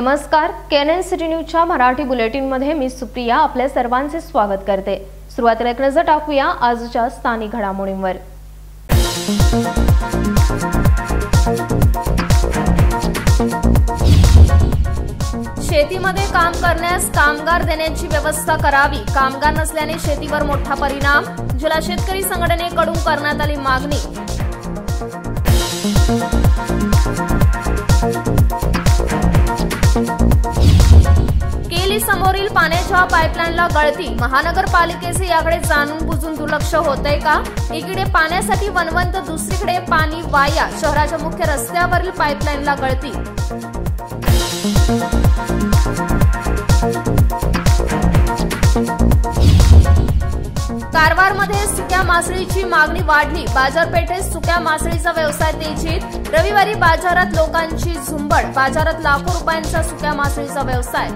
नमस्कार, KNN city न्यूजच्या Marathi bulletin मध्ये मी सुप्रिया आपल्या सर्वांचे स्वागत करते। सुरुवातीला एक नजर टाकूया आजच्या स्थानिक घडामोडींवर। शेतीमध्ये काम करण्यास कामगार देण्याची व्यवस्था करावी, कामगार नसल्याने शेतीवर मोठा परिणाम, जिल्हा शेतकरी संघटनेकडून करण्यात आली मागणी। केली समोरील पाण्याच्या पाईपलाईनला गळती, महानगरपालिकेचे याकडे जाणून बुजून दुर्लक्ष होतंय का? एकीकडे पाण्यासाठी वणवण तर दुसरीकडे पाणी वाया, शहराच्या मुख्य रस्त्यावरील पाईपलाईनला गळती। कारवारमध्ये सुक्या मासळीची मागणी वाढली, बाजारपेठेत सुक्या मासळीचा व्यवसाय तेजीत, रविवारी बाजारात लोकांची झुंबड, बाजारात लाखो रुपयांचा सुक्या मासळीचा व्यवसाय।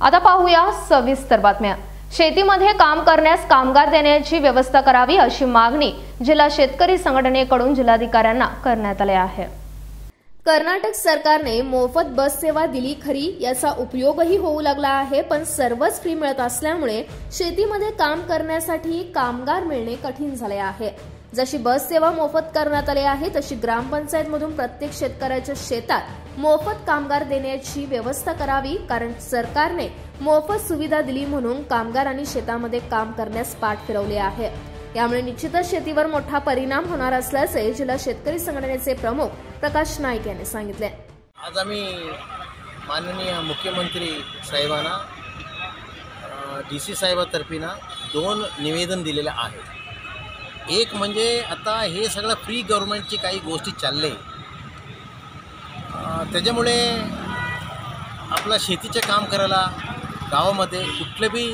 आता पाहूया सविस्तर बातम्या। शेतीमध्ये काम करण्यास कामगार देण्याची व्यवस्था करावी अशी मागणी जिल्हा शेतकरी संघटनेकडून जिल्हाधिकाऱ्यांना करण्यात आली आहे। कर्नाटक सरकारने मोफत बस सेवा दिली खरी, याचा उपयोगही होऊ लागला आहे, पण सर्वच फ्री मिळत असल्यामुळे शेतीमध्ये काम करण्यासाठी कामगार मिळणे कठीण झाले आहे। जशी बस सेवा मोफत करण्यात आली आहे, तशी ग्रामपंचायतमधून प्रत्येक शेतकऱ्याच्या शेतात मोफत कामगार देण्याची व्यवस्था करावी, कारण सरकारने मोफत सुविधा दिली म्हणून कामगारांनी शेतामध्ये काम करण्यास पाठ फिरवले आहे। यामुळे निश्चितच शेतीवर मोठा परिणाम होणार असल्याचे जिल्हा शेतकरी संघटनेचे प्रमुख प्रकाश नाईक यांनी सांगितले। आज आम्ही माननीय मुख्यमंत्री साहेबांना DC साहेबातर्फेना 2 निवेदन दिलेले आहे। एक म्हणजे आता हे सगळं फ्री गव्हर्नमेंटची काही गोष्टी चालले, त्याच्यामुळे आपला शेतीचे काम करायला गावामध्ये कुठलेही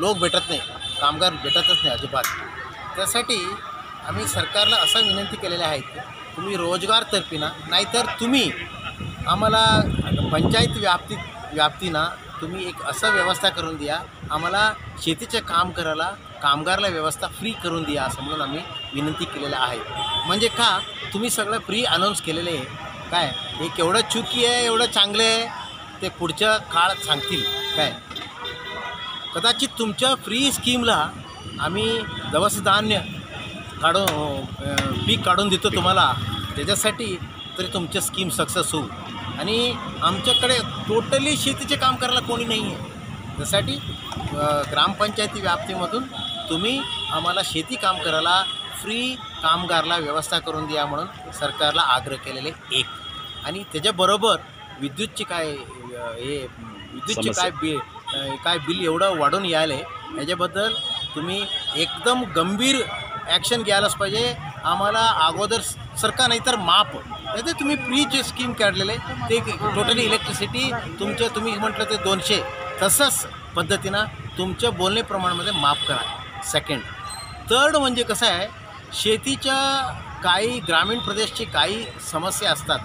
लोक भेटत नाही, कामगार भेटतच नाही अजिबात। त्यासाठी आम्ही सरकारला असा विनंती केलेली आहे की तुम्ही रोजगारतर्फीना नाहीतर तुम्ही आम्हाला पंचायत व्याप्तीना तुम्ही एक असं व्यवस्था करून द्या, आम्हाला शेतीचे काम करायला कामगारला व्यवस्था फ्री करून द्या असं म्हणून आम्ही विनंती केलेली आहे। म्हणजे का तुम्ही सगळं फ्री अनाऊन्स केलेले आहे काय, हे केवढं चुकी आहे एवढं चांगलं आहे ते पुढच्या काळात सांगतील काय। कदाचित तुमच्या फ्री स्कीमला आम्ही दवसधान्य पीक काढून देतो तुम्हाला, त्याच्यासाठी तरी तुमच्या स्कीम सक्सेस होऊ, आणि आमच्याकडे टोटली शेतीचे काम करायला कोणी नाही आहे, त्यासाठी ग्रामपंचायती व्याप्तीमधून तुम्ही आम्हाला शेती काम करायला फ्री कामगारला व्यवस्था करून द्या म्हणून सरकारला आग्रह केलेले एक। आणि त्याच्याबरोबर विद्युतची काय हे विद्युतची काय काय बिल एवढं वाढून यायले, याच्याबद्दल तुम्ही एकदम गंभीर ॲक्शन घ्यायलाच पाहिजे। आम्हाला अगोदर सरकार नाहीतर माफ, नाहीतर तुम्ही फ्री जे स्कीम काढलेले ते टोटली इलेक्ट्रिसिटी तुमच्या तुम्ही म्हटलं ते 200 तसंच पद्धतीनं तुमच्या बोलणे प्रमाणामध्ये माफ करा। सेकंड थर्ड म्हणजे कसं आहे, शेतीच्या काही ग्रामीण प्रदेशची काही समस्या असतात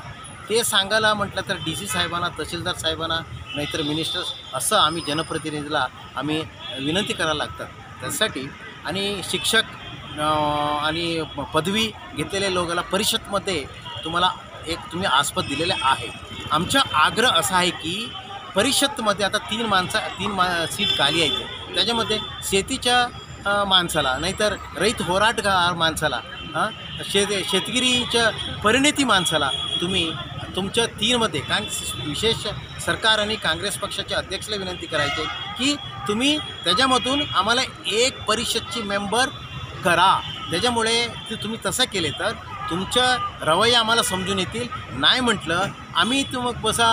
ते सांगायला म्हटलं तर DC साहेबांना तहसीलदार साहेबांना नाहीतर मिनिस्टर्स असं आम्ही जनप्रतिनिधीला आम्ही विनंती करायला लागतात त्यासाठी। आणि शिक्षक आणि पदवी घेतलेले लोकांना परिषदमध्ये तुम्हाला एक तुम्ही आस्पद दिलेले आहे। आमचा आग्रह असा आहे की परिषदमध्ये आता 3 सीट खाली आहेत, त्याच्यामध्ये शेतीच्या माणसाला नाहीतर रईत होराटगार माणसाला शेतकरीच्या परिणिती माणसाला तुम्ही तुमच्या 3 मध्ये विशेष सरकार आणि काँग्रेस पक्षाच्या अध्यक्षाला विनंती करायची की तुम्ही त्याच्यामधून आम्हाला एक परिषदची मेंबर करा। त्याच्यामुळे ते तुम्ही तसं केले तर तुमच्या रवैया आम्हाला समजून येतील, नाही म्हटलं आम्ही मग बसा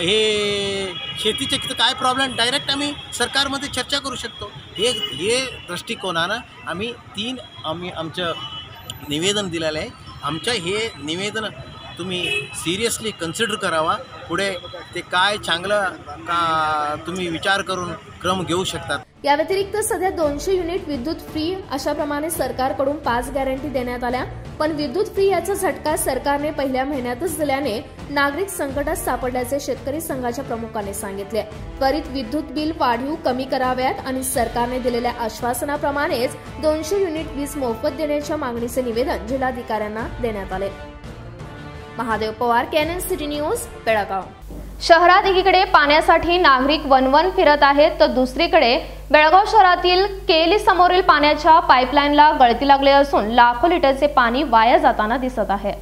हे शेतीचे काय प्रॉब्लेम डायरेक्ट आम्ही सरकारमध्ये चर्चा करू शकतो। हे दृष्टिकोनानं आम्ही आमचं निवेदन दिलेलं आहे। आमच्या हे निवेदन तुम्ही सिरियसली कन्सिडर करावा। पुढे ते काय चांगलं का तुम्ही विचार करून क्रम घेऊ शकता। या व्यतिरिक्त सध्या 200 युनिट विद्युत फ्री अशाप्रमाणे सरकारकडून 5 गॅरंटी देण्यात आल्या, पण विद्युत फ्री याचा झटका सरकारने पहिल्या महिन्यातच दिल्याने नागरिक संकटात सापडल्याचे शेतकरी संघाच्या प्रमुखाने सांगितले। त्वरित विद्युत बिल वाढीव कमी कराव्यात आणि सरकारने दिलेल्या आश्वासनाप्रमाणेच 200 युनिट वीज मोफत देण्याच्या मागणीचे निवेदन जिल्हाधिकाऱ्यांना देण्यात आले। Mahadev Pawar, KNN city news, Belgaum. शहरात एकीकडे पाण्यासाठी नागरिक वनवन फिरत आहेत, तर दुसरीकडे बेळगाव शहरातील केली समोरील पाण्याच्या पाईपलाईनला गळती लागले असून लाखो लिटरचे पाणी वाया जाताना दिसत आहे।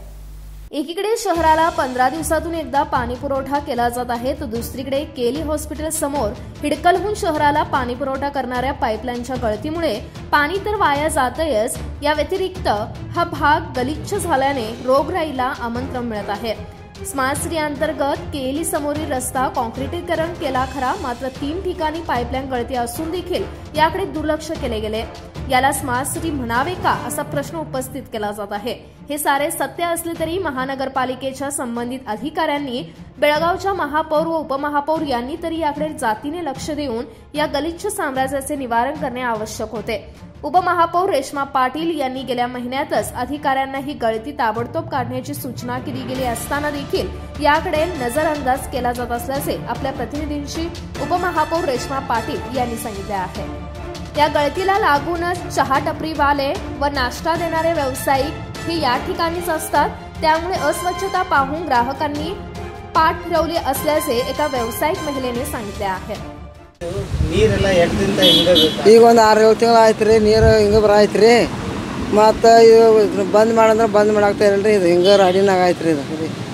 एकीकडे शहराला 15 दिवसातून एकदा पाणी पुरवठा केला जात आहे, तर दुसरीकडे केली हॉस्पिटल समोर हिडकलहून शहराला पाणी पुरवठा करणाऱ्या पाईपलाईनच्या गळतीमुळे पाणी तर वाया जातंयच, या व्यतिरिक्त हा भाग गलिच्छ झाल्याने रोगराईला आमंत्रण मिळत आहे। स्मार्ट सिटी अंतर्गत केली समोरील रस्ता कॉन्क्रिटीकरण केला खरा, मात्र 3 ठिकाणी पाईपलाईन गळती असून देखील याकडे दुर्लक्ष केले गेले। याला स्मार्ट सिटी म्हणावे का असा प्रश्न उपस्थित केला जात आहे। हे सारे सत्य असले तरी महानगरपालिकेच्या संबंधित अधिकाऱ्यांनी, बेळगावच्या महापौर व उपमहापौर यांनी तरी याकडे जातीने लक्ष देऊन या गलिच्छ साम्राज्याचे निवारण करणे आवश्यक होते। उपमहापौर रेश्मा पाटील यांनी गेल्या महिन्यातच अधिकाऱ्यांना ही गळती ताबडतोब काढण्याची सूचना केली गेली असताना देखील याकडे नजरअंदाज केला जात असल्याचे आपल्या प्रतिनिधींशी उपमहापौर रेश्मा पाटील यांनी सांगितले आहे। या गळतीला लागूनच चहा टपरीवाले व नाश्ता देणारे व्यावसायिक हे या ठिकाणीच असतात, त्यामुळे अस्वच्छता पाहून ग्राहकांनी पाठ फिरवली असल्याचे एका व्यावसायिक महिलेने सांगितले आहे। ನೀರೆಲ್ಲ ಎಷ್ಟದಿಂದ ಹಿಂಗೆ ಬೇಕು ಈಗ ಒಂದು 6-7 ತಿಂಗಳು ಆಯ್ತು ರೀ, ನೀರು ಹಿಂಗೆ ಬರಾಯ್ತು ರೀ, ಮತ್ತೆ ಬಂದ್ ಮಾಡಂದ್ರೆ ಬಂದ್ ಮಾಡಾಕ್ತಾ ಇರಲ್ರಿ, ಇದು ಹಿಂಗೆ ರಾಡಿನಾಗ ಆಯ್ತು ರೀ, ಇದು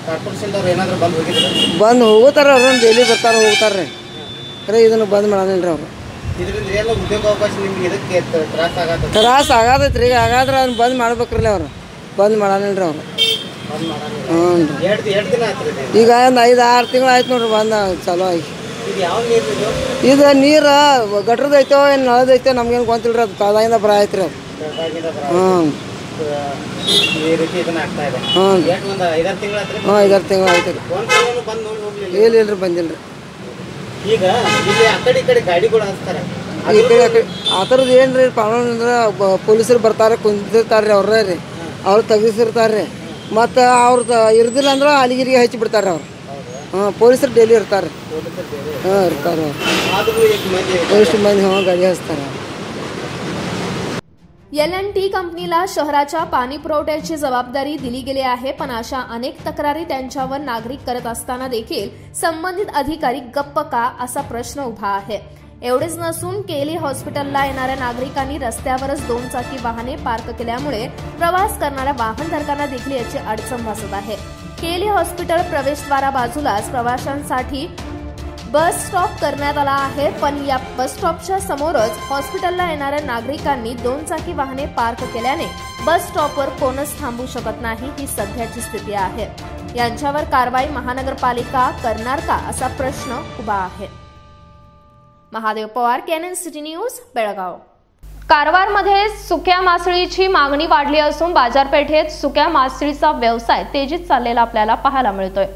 ಕಾರ್ಪೊರೇಷನ್ ಅವರು ಏನಾದರೂ ಬಂದ್ ಹೋಗಿದ್ರು ಬಂದ್ ಹೋಗುತ್ತಾರೆ, ಅವ್ರನ್ನ ಡೈಲಿ ಬರ್ತಾರೆ ಹೋಗ್ತಾರೆ ರೀ, ಇದನ್ನು ಬಂದ್ ಮಾಡಲಿಲ್ಲ ಅವರು। त्रास आगदे बंद मेरी और बंद मेल आरोप नोड़ बंद चलो गटरदो नलदे नम्बर गोल कल बर आयत हाँ हाँ 5 बंद ಈಗ ಇಲ್ಲಿ ಅಕಡೆ ಕಡೆ ಗಾಡಿಗಳು ಹಾಸ್ತಾರೆ ಆತರದು ಏನ್ರೀ ಪಾವನ ಅಂದ್ರೆ ಪೊಲೀಸರು ಬರ್ತಾರೆ ಕುಂತಿರ್ತಾರೆ ಅವರೇ ರೀ, ಅವರು ತಗಿಸಿರ್ತಾರೆ ಮತ್ತೆ ಅವರು ಇರದಿಲ್ಲ ಅಂದ್ರೆ ಅಲಿಗಿರಿ ಹಚ್ಚಿ ಬಿಡ್ತಾರೆ ಅವರು। ಹಾ ಪೊಲೀಸರು ಡೈಲಿ ಇರ್ತಾರೆ ಹಾ ಇರ್ತಾರೆ ಆದರೂ ಎಷ್ಟು ಮಂದಿ ಹಾ ಗಾಡಿ ಹಾಸ್ತಾರೆ। L&T कंपनीला शहराच्या पाणी पुरवठ्याची जबाबदारी दिली गेली आहे, पण अशा अनेक तक्रारी त्यांच्यावर नागरिक करत असताना देखील संबंधित अधिकारी गप्प का असा प्रश्न उभा आहे। एवढेच नसून केली हॉस्पिटलला येणाऱ्या नागरिकांनी रस्त्यावरच 2 चाकी वाहने पार्क केल्यामुळे प्रवास करणाऱ्या वाहनधारकांना देखील याची अडचण भासत आहे। केली हॉस्पिटल प्रवेशद्वारा बाजूलाच प्रवाशांसाठी बस स्टॉप करण्यात आला आहे, पण या बस स्टॉपच्या समोरच हॉस्पिटलला येणाऱ्या नागरिकांनी 2 चाकी वाहने पार्क केल्याने बस स्टॉपवर कोणच थांबू शकत नाही, ही सध्याची स्थिती आहे। यांच्यावर कारवाई महानगरपालिका करणार का असा प्रश्न उभा आहे। Mahadev Pawar, KNN city news, Belgaum. कारवारमध्ये सुक्या मासळीची मागणी वाढली असून बाजारपेठेत सुक्या मासळीचा व्यवसाय तेजीत चाललेला आपल्याला पाहायला मिळतोय।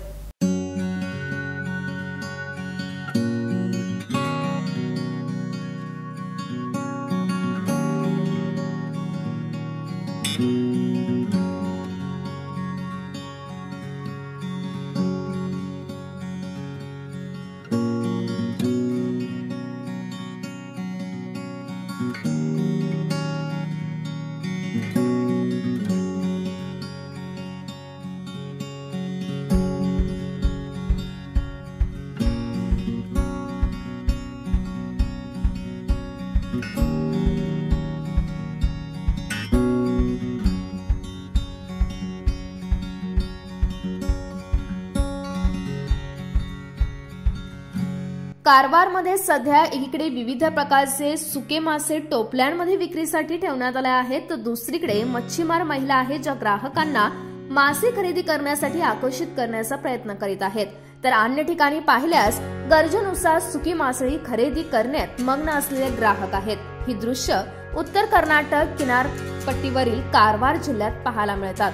कारवारमध्ये सध्या एकीकडे विविध प्रकारचे सुके मासे टोपल्यांमध्ये विक्रीसाठी ठेवण्यात आले आहेत, तर दुसरीकडे मच्छीमार महिला आहेत ज्या ग्राहकांना मासे खरेदी करण्यासाठी आकर्षित करण्याचा प्रयत्न करीत आहेत। तर अन्य ठिकाणी पाहिल्यास गरजेनुसार सुकी मासळी खरेदी करण्यात मग्न असलेले ग्राहक आहेत। ही दृश्य उत्तर कर्नाटक किनारपट्टीवरील कारवार जिल्ह्यात पाहायला मिळतात।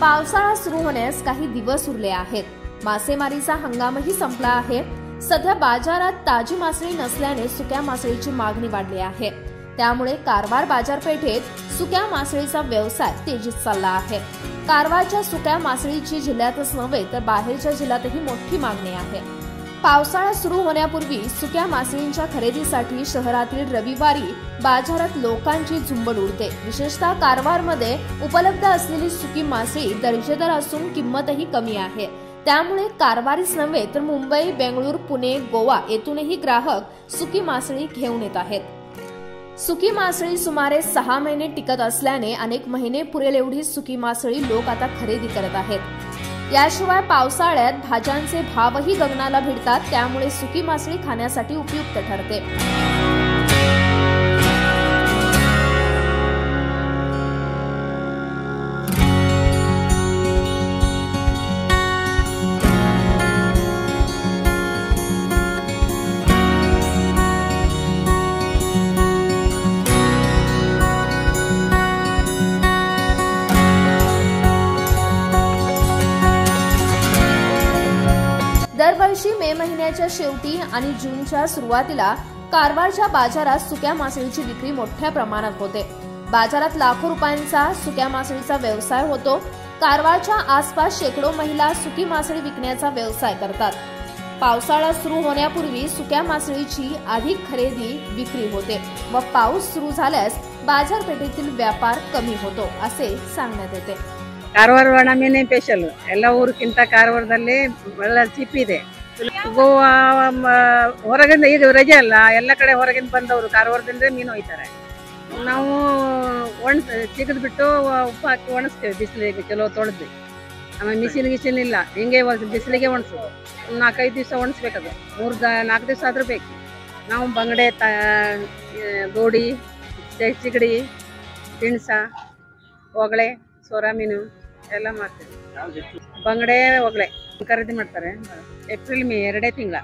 पावसाळा सुरू होण्यास काही दिवस उरले आहेत. मासेमारीचा हंगामही संपला आहे. सध्या बाजारात ताजी मासळी नसल्याने सुक्या मासळीची मागणी वाढली आहे. त्यामुळे कारवार बाजारपेठेत सुक्या मासळीचा व्यवसाय तेजीत चालला आहे. कारवारच्या सुक्या मासळीची जिल्ह्यातच नव्हे तर बाहेरच्या जिल्ह्यातही मोठी मागणी आहे. पावसाळा सुरू होण्यापूर्वी सुक्या मासळींच्या खरेदीसाठी शहरातील रविवारी बाजारात लोकांची झुंबड उडते. विशेषतः कारवारमध्ये उपलब्ध असलेली सुकी मासळी दर्जेदार असून किंमतही कमी आहे. त्यामुळे कारवारीच नव्हे तर मुंबई, बेंगळूर, पुणे, गोवा येथूनही ग्राहक सुकी मासळी घेऊन येत आहेत. सुकी मासळी सुमारे 6 महिने टिकत असल्याने अनेक महिने पुरेल एवढी सुकी मासळी लोक आता खरेदी करत आहेत. याशिवाय पावसाळ्यात भाज्यांचे भावही गगनाला भिडतात. त्यामुळे सुकी मासळी खाण्यासाठी उपयुक्त ठरते. दरवर्षी मे महिन्याच्या शेवटी आणि जूनच्या सुरुवातीला कारवारच्या बाजारात सुक्या मासळीची विक्री मोठ्या प्रमाणात होते. बाजारात लाखो रुपयांचा सुक्या मासळीचा व्यवसाय होतो. कारवारच्या आसपास शेकडो महिला सुकी मासळी विकण्याचा व्यवसाय करतात. पावसाळा सुरू होण्यापूर्वी सुक्या मासळीची अधिक खरेदी विक्री होते व पाऊस सुरू झाल्यास बाजारपेठेतील व्यापार कमी होतो असे सांगण्यात येते. कारवार वण ಮೀನೇ ಸ್ಪೆಷಲ್ ಎಲ್ಲ ಊರಿಗಿಂತ कारವಾರದಲ್ಲಿ ಒಳ್ಳೆ ಚಿಪ್ ಇದೆ. ಗೋವಾ ಹೊರಗಿಂದ ಇದು ರಜೆ ಅಲ್ಲ, ಎಲ್ಲ ಕಡೆ ಹೊರಗಿಂದ ಬಂದವರು कारವಾರದಿಂದ ಮೀನು ಹೋಯ್ತಾರೆ. ನಾವು ಒಣ ತೆಗೆದು ಬಿಟ್ಟು ಉಪ್ಪು ಹಾಕಿ ಒಣಸ್ತೇವೆ. ಬಿಸಿಲಿಗೆ ಕೆಲವು ತೊಳೆದು ಆಮೇಲೆ ಮಿಷಿನ್ ಗಿಷಿನ್ ಇಲ್ಲ, ಹಿಂಗೆ ಬಿಸಿಲಿಗೆ ಒಣಸೋದು. 4-5 ದಿವಸ ಒಣಸಬೇಕದು, 3-4 ದಿವಸ ಆದರೂ ಬೇಕು. ನಾವು ಬಂಗಡೆ, ಗೋಡಿ, ಚಿಗಡಿ, ತಿಣಸ, ಒಗಳೆ, ಸೋರ ಮೀನು ಎಲ್ಲ ಮಾಡ್ತೀವಿ. ಬಂಗಡೆ, ಒಗಳೆ ಖರೀದಿ ಮಾಡ್ತಾರೆ ಏಪ್ರಿಲ್ ಮೇ 2 ತಿಂಗಳ.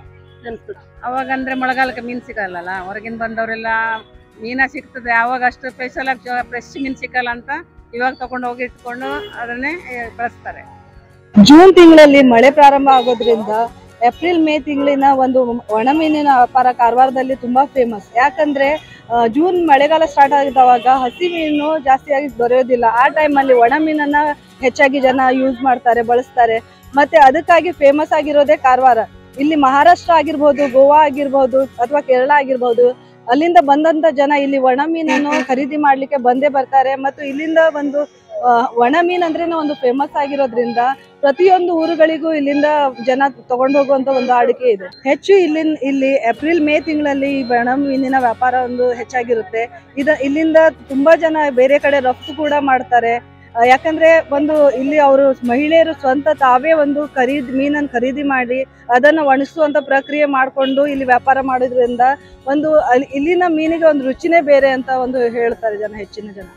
ಅವಾಗಂದ್ರೆ ಮಳೆಗಾಲಕ್ಕೆ ಮೀನು ಸಿಗಲ್ಲ, ಹೊರಗಿಂದ ಬಂದವರೆಲ್ಲ ಮೀನಾ ಸಿಗ್ತದೆ. ಅವಾಗ ಅಷ್ಟು ಸ್ಪೆಷಲ್ ಆಗಿ ಫ್ರೆಶ್ ಮೀನು ಸಿಕ್ಕಲ್ಲ ಅಂತ ಇವಾಗ ತಗೊಂಡು ಹೋಗಿ ಇಟ್ಕೊಂಡು ಅದನ್ನೇ ಬಳಸ್ತಾರೆ. ಜೂನ್ ತಿಂಗಳಲ್ಲಿ ಮಳೆ ಪ್ರಾರಂಭ ಆಗೋದ್ರಿಂದ ಏಪ್ರಿಲ್ ಮೇ ತಿಂಗಳಿನ ಒಂದು ಒಣ ಮೀನಿನ ವ್ಯಾಪಾರ ಕಾರವಾರದಲ್ಲಿ ತುಂಬಾ ಫೇಮಸ್. ಯಾಕಂದ್ರೆ ಜೂನ್ ಮಳೆಗಾಲ ಸ್ಟಾರ್ಟ್ ಆಗಿದವಾಗ ಹಸಿ ಮೀನು ಜಾಸ್ತಿಯಾಗಿ ದೊರೆಯೋದಿಲ್ಲ. ಆ ಟೈಮಲ್ಲಿ ಒಣ ಮೀನನ್ನ ಹೆಚ್ಚಾಗಿ ಜನ ಯೂಸ್ ಮಾಡ್ತಾರೆ, ಬಳಸ್ತಾರೆ. ಮತ್ತೆ ಅದಕ್ಕಾಗಿ ಫೇಮಸ್ ಆಗಿರೋದೇ ಕಾರವಾರ. ಇಲ್ಲಿ ಮಹಾರಾಷ್ಟ್ರ ಆಗಿರ್ಬೋದು, ಗೋವಾ ಆಗಿರ್ಬೋದು ಅಥವಾ ಕೇರಳ ಆಗಿರ್ಬೋದು, ಅಲ್ಲಿಂದ ಬಂದಂತ ಜನ ಇಲ್ಲಿ ಒಣ ಮೀನನ್ನು ಖರೀದಿ ಮಾಡ್ಲಿಕ್ಕೆ ಬಂದೇ ಬರ್ತಾರೆ. ಮತ್ತು ಇಲ್ಲಿಂದ ಒಂದು ಒಣ ಮೀನ್ ಅಂದ್ರೇನೆ ಒಂದು ಫೇಮಸ್ ಆಗಿರೋದ್ರಿಂದ ಪ್ರತಿಯೊಂದು ಊರುಗಳಿಗೂ ಇಲ್ಲಿಂದ ಜನ ತಗೊಂಡು ಹೋಗುವಂತ ಒಂದು ಅಡಿಕೆ ಇದೆ. ಹೆಚ್ಚು ಇಲ್ಲಿ ಏಪ್ರಿಲ್ ಮೇ ತಿಂಗಳಲ್ಲಿ ಒಣ ಮೀನಿನ ವ್ಯಾಪಾರ ಒಂದು ಹೆಚ್ಚಾಗಿರುತ್ತೆ. ಇಲ್ಲಿಂದ ತುಂಬಾ ಜನ ಬೇರೆ ಕಡೆ ರಫ್ತು ಕೂಡ ಮಾಡ್ತಾರೆ. ಯಾಕಂದ್ರೆ ಒಂದು ಇಲ್ಲಿ ಅವರು ಮಹಿಳೆಯರು ಸ್ವಂತ ತಾವೇ ಒಂದು ಮೀನನ್ನು ಖರೀದಿ ಮಾಡಿ ಅದನ್ನು ಒಣಸುವಂತ ಪ್ರಕ್ರಿಯೆ ಮಾಡಿಕೊಂಡು ಇಲ್ಲಿ ವ್ಯಾಪಾರ ಮಾಡೋದ್ರಿಂದ ಒಂದು ಇಲ್ಲಿನ ಮೀನಿಗೆ ಒಂದು ರುಚಿನೇ ಬೇರೆ ಅಂತ ಒಂದು ಹೇಳ್ತಾರೆ ಜನ, ಹೆಚ್ಚಿನ ಜನ.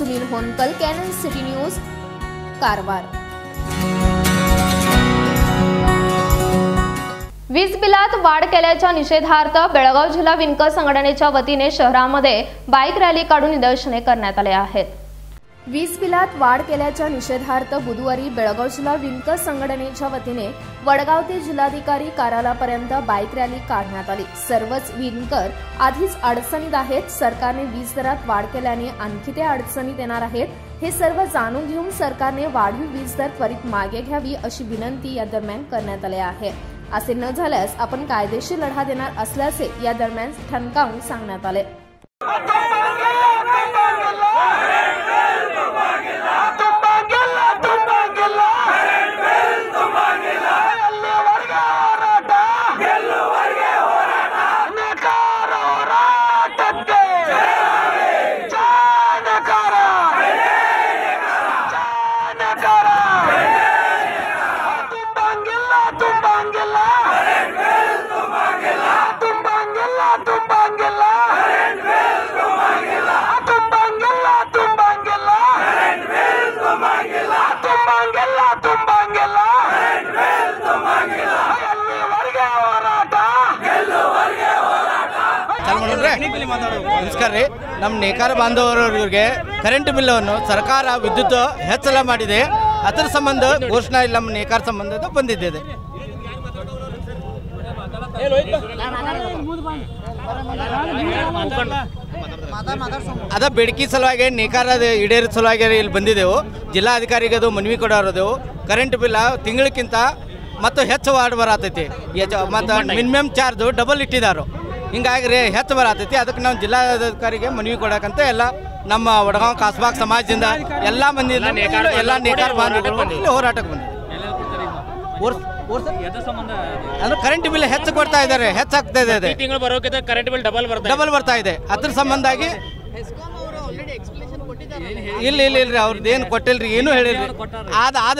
Sunil Honkal, KNN city news, Karwar. वीज बिलात वाढ केल्याच्या निषेधार्थ बेळगाव जिल्हा विणकर संघटनेच्या वतीने शहरामध्ये बाईक रॅली काढून निदर्शने करण्यात आले आहेत. वीज बिलात वाढ केल्याच्या निषेधार्थ बुधवारी बेळगाव जिल्हा विणकर संघटनेच्या वतीने वडगाव ते जिल्हाधिकारी कार्यालयापर्यंत बाईक रॅली काढण्यात आली. सर्वच विणकर आधीच अडचणीत आहेत. सरकारने वीज दरात वाढ केल्याने आणखी ते अडचणीत येणार आहेत. हे सर्व जाणून घेऊन सरकारने वाढीव वीज दर त्वरित मागे घ्यावी अशी विनंती या दरम्यान करण्यात आली आहे. असे न झाल्यास आपण कायदेशीर लढा देणार असल्याचे या दरम्यान ठणकावून सांगण्यात आले. तुम नमस्कार री नम ನೇಕಾರ ಬಾಂಧವರವರಿಗೆ ಕರೆಂಟ್ ಬಿಲ್ ಅನ್ನು ಸರ್ಕಾರ ವಿದ್ಯುತ್ ಹೆಚ್ಚಳ ಮಾಡಿದೆ ಅದರ ಸಂಬಂಧ ಘೋಷಣೆ ಇಲ್ಲ ನಮ್ಮ ನೇಕಾರ ಸಂಬಂಧದ ಬಂದಿದೆ ಅದ ಬೇಡಿಕೆ ಸಲುವಾಗಿ ನೇಕಾರ ಈಡೇರ ಸಲುವಾಗಿ ಇಲ್ಲಿ ಬಂದಿದ್ದೆವು ಜಿಲ್ಲಾಧಿಕಾರಿಗೆ ಅದು ಮನವಿ ಕೊಡಾರದೆವು ಕರೆಂಟ್ ಬಿಲ್ ತಿಂಗಳಿಗಿಂತ ಮತ್ತು ಹೆಚ್ಚು ಬರತೈತಿ ಮತ್ತು ಮಿನಿಮಮ್ ಚಾರ್ಜ್ ಡಬಲ್ ಇಟ್ಟಿದ್ದಾರೆ हिंगाग्री हेच बरती अद्क ना जिलाधिकारी मनवी को नम वडगाव खासबाग समाज मंद नेकार होराटक बंद करेंट बिल हेच्चा करेंट बिल डबल बरता है अद्र संबंध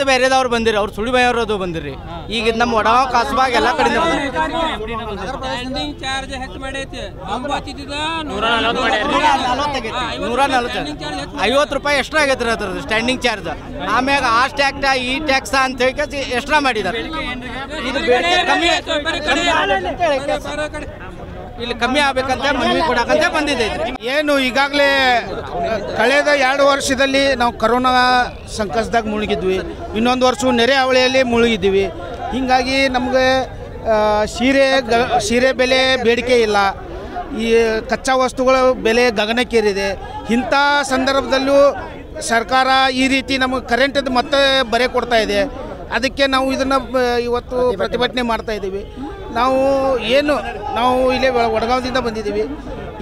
बेरेदवर बंदी सुड़ी बयू बंदी नम वडगाव खासबाग ₹50 एक्स्ट्रा आगैत्रि स्टैंडिंग चार्ज आम आ टैक्स अंत एक्स्ट्रा ಇಲ್ಲಿ ಕಮ್ಮಿ ಆಗಬೇಕಂತ ಮನವಿ ಕೊಡಕಂತ ಬಂದಿದ್ದೀವಿ ಏನು ಈಗಾಗಲೇ ಕಳೆದ 2 ವರ್ಷದಲ್ಲಿ ನಾವು ಕರೋನಾ ಸಂಕಷ್ಟದಾಗ ಮುಳುಗಿದ್ವಿ ಇನ್ನೊಂದು ವರ್ಷ ನೆರೆ ಅವಳಿಯಲ್ಲಿ ಮುಳುಗಿದ್ವಿ ಹೀಗಾಗಿ ನಮಗೆ ಸೀರೆ ಬೆಲೆ ಬೇಡಿಕೆ ಇಲ್ಲ ಈ ಕಚ್ಚಾ ವಸ್ತುಗಳ ಬೆಲೆ ಗಗನಕ್ಕೇರಿದೆ ಇಂತ ಸಂದರ್ಭದಲ್ಲೂ ಸರ್ಕಾರ ಈ ರೀತಿ ನಮಗೆ ಕರೆಂಟ್ ಅದ ಮತ್ತೆ ಬರೆ ಕೊಡ್ತಾ ಇದೆ ಅದಕ್ಕೆ ನಾವು ಇದನ್ನ ಇವತ್ತು ಪ್ರತಿಭಟನೆ ಮಾಡ್ತಾ ಇದ್ದೀವಿ ನಾವು ಏನು ನಾವು ಇಲ್ಲಿ ವಡಗಾವದಿಂದ ಬಂದಿದ್ದೀವಿ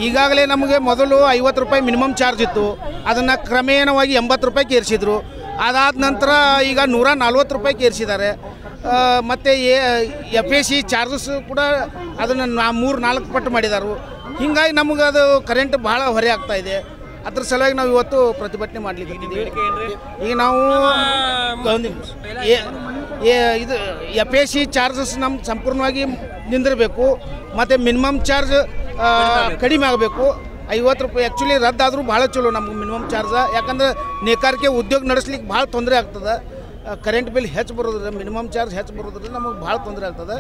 ಈಗಾಗಲೇ ನಮಗೆ ಮೊದಲು ₹50 ಮಿನಿಮಮ್ ಚಾರ್ಜ್ ಇತ್ತು ಅದನ್ನ ಕ್ರಮೇಣವಾಗಿ ₹80 ಏರಿಸಿದ್ರು ಅದಾದ ನಂತರ ಈಗ ₹140 ಏರಿಸಿದ್ದಾರೆ ಮತ್ತೆ ಎಫ್ಎಸಿ ಚಾರ್ಜಸ್ ಕೂಡ ಅದನ್ನ 3-4 ಪಟ್ಟು ಮಾಡಿದರು ಹೀಗಾಗಿ ನಮಗೆ ಅದು ಕರೆಂಟ್ ಬಹಳ ಹೊರೆ ಆಗ್ತಾ ಇದೆ अदर सलुवागि नावु इवत्तु प्रतिभटने माडलिक्के इद्दीवि एफएसी चार्जेस नम्म संपूर्णवागि निंदिरबेकु मत्ते मिनिमम चार्ज कडिमे आगबेकु ₹50 एक्चुअली रद्द आदरू बहळ चलो नम्म मिनिमम चार्ज याकंद्रे ನೇಕಾರಿಕೆ उद्योग नडेसलिक्के बहळ तोंदरे आगतदे करेंट बिल हेच्च बरोद्रे मिनिमम चार्ज हेच्च बरोद्रे नमगे बहळ तोंदरे आगतदे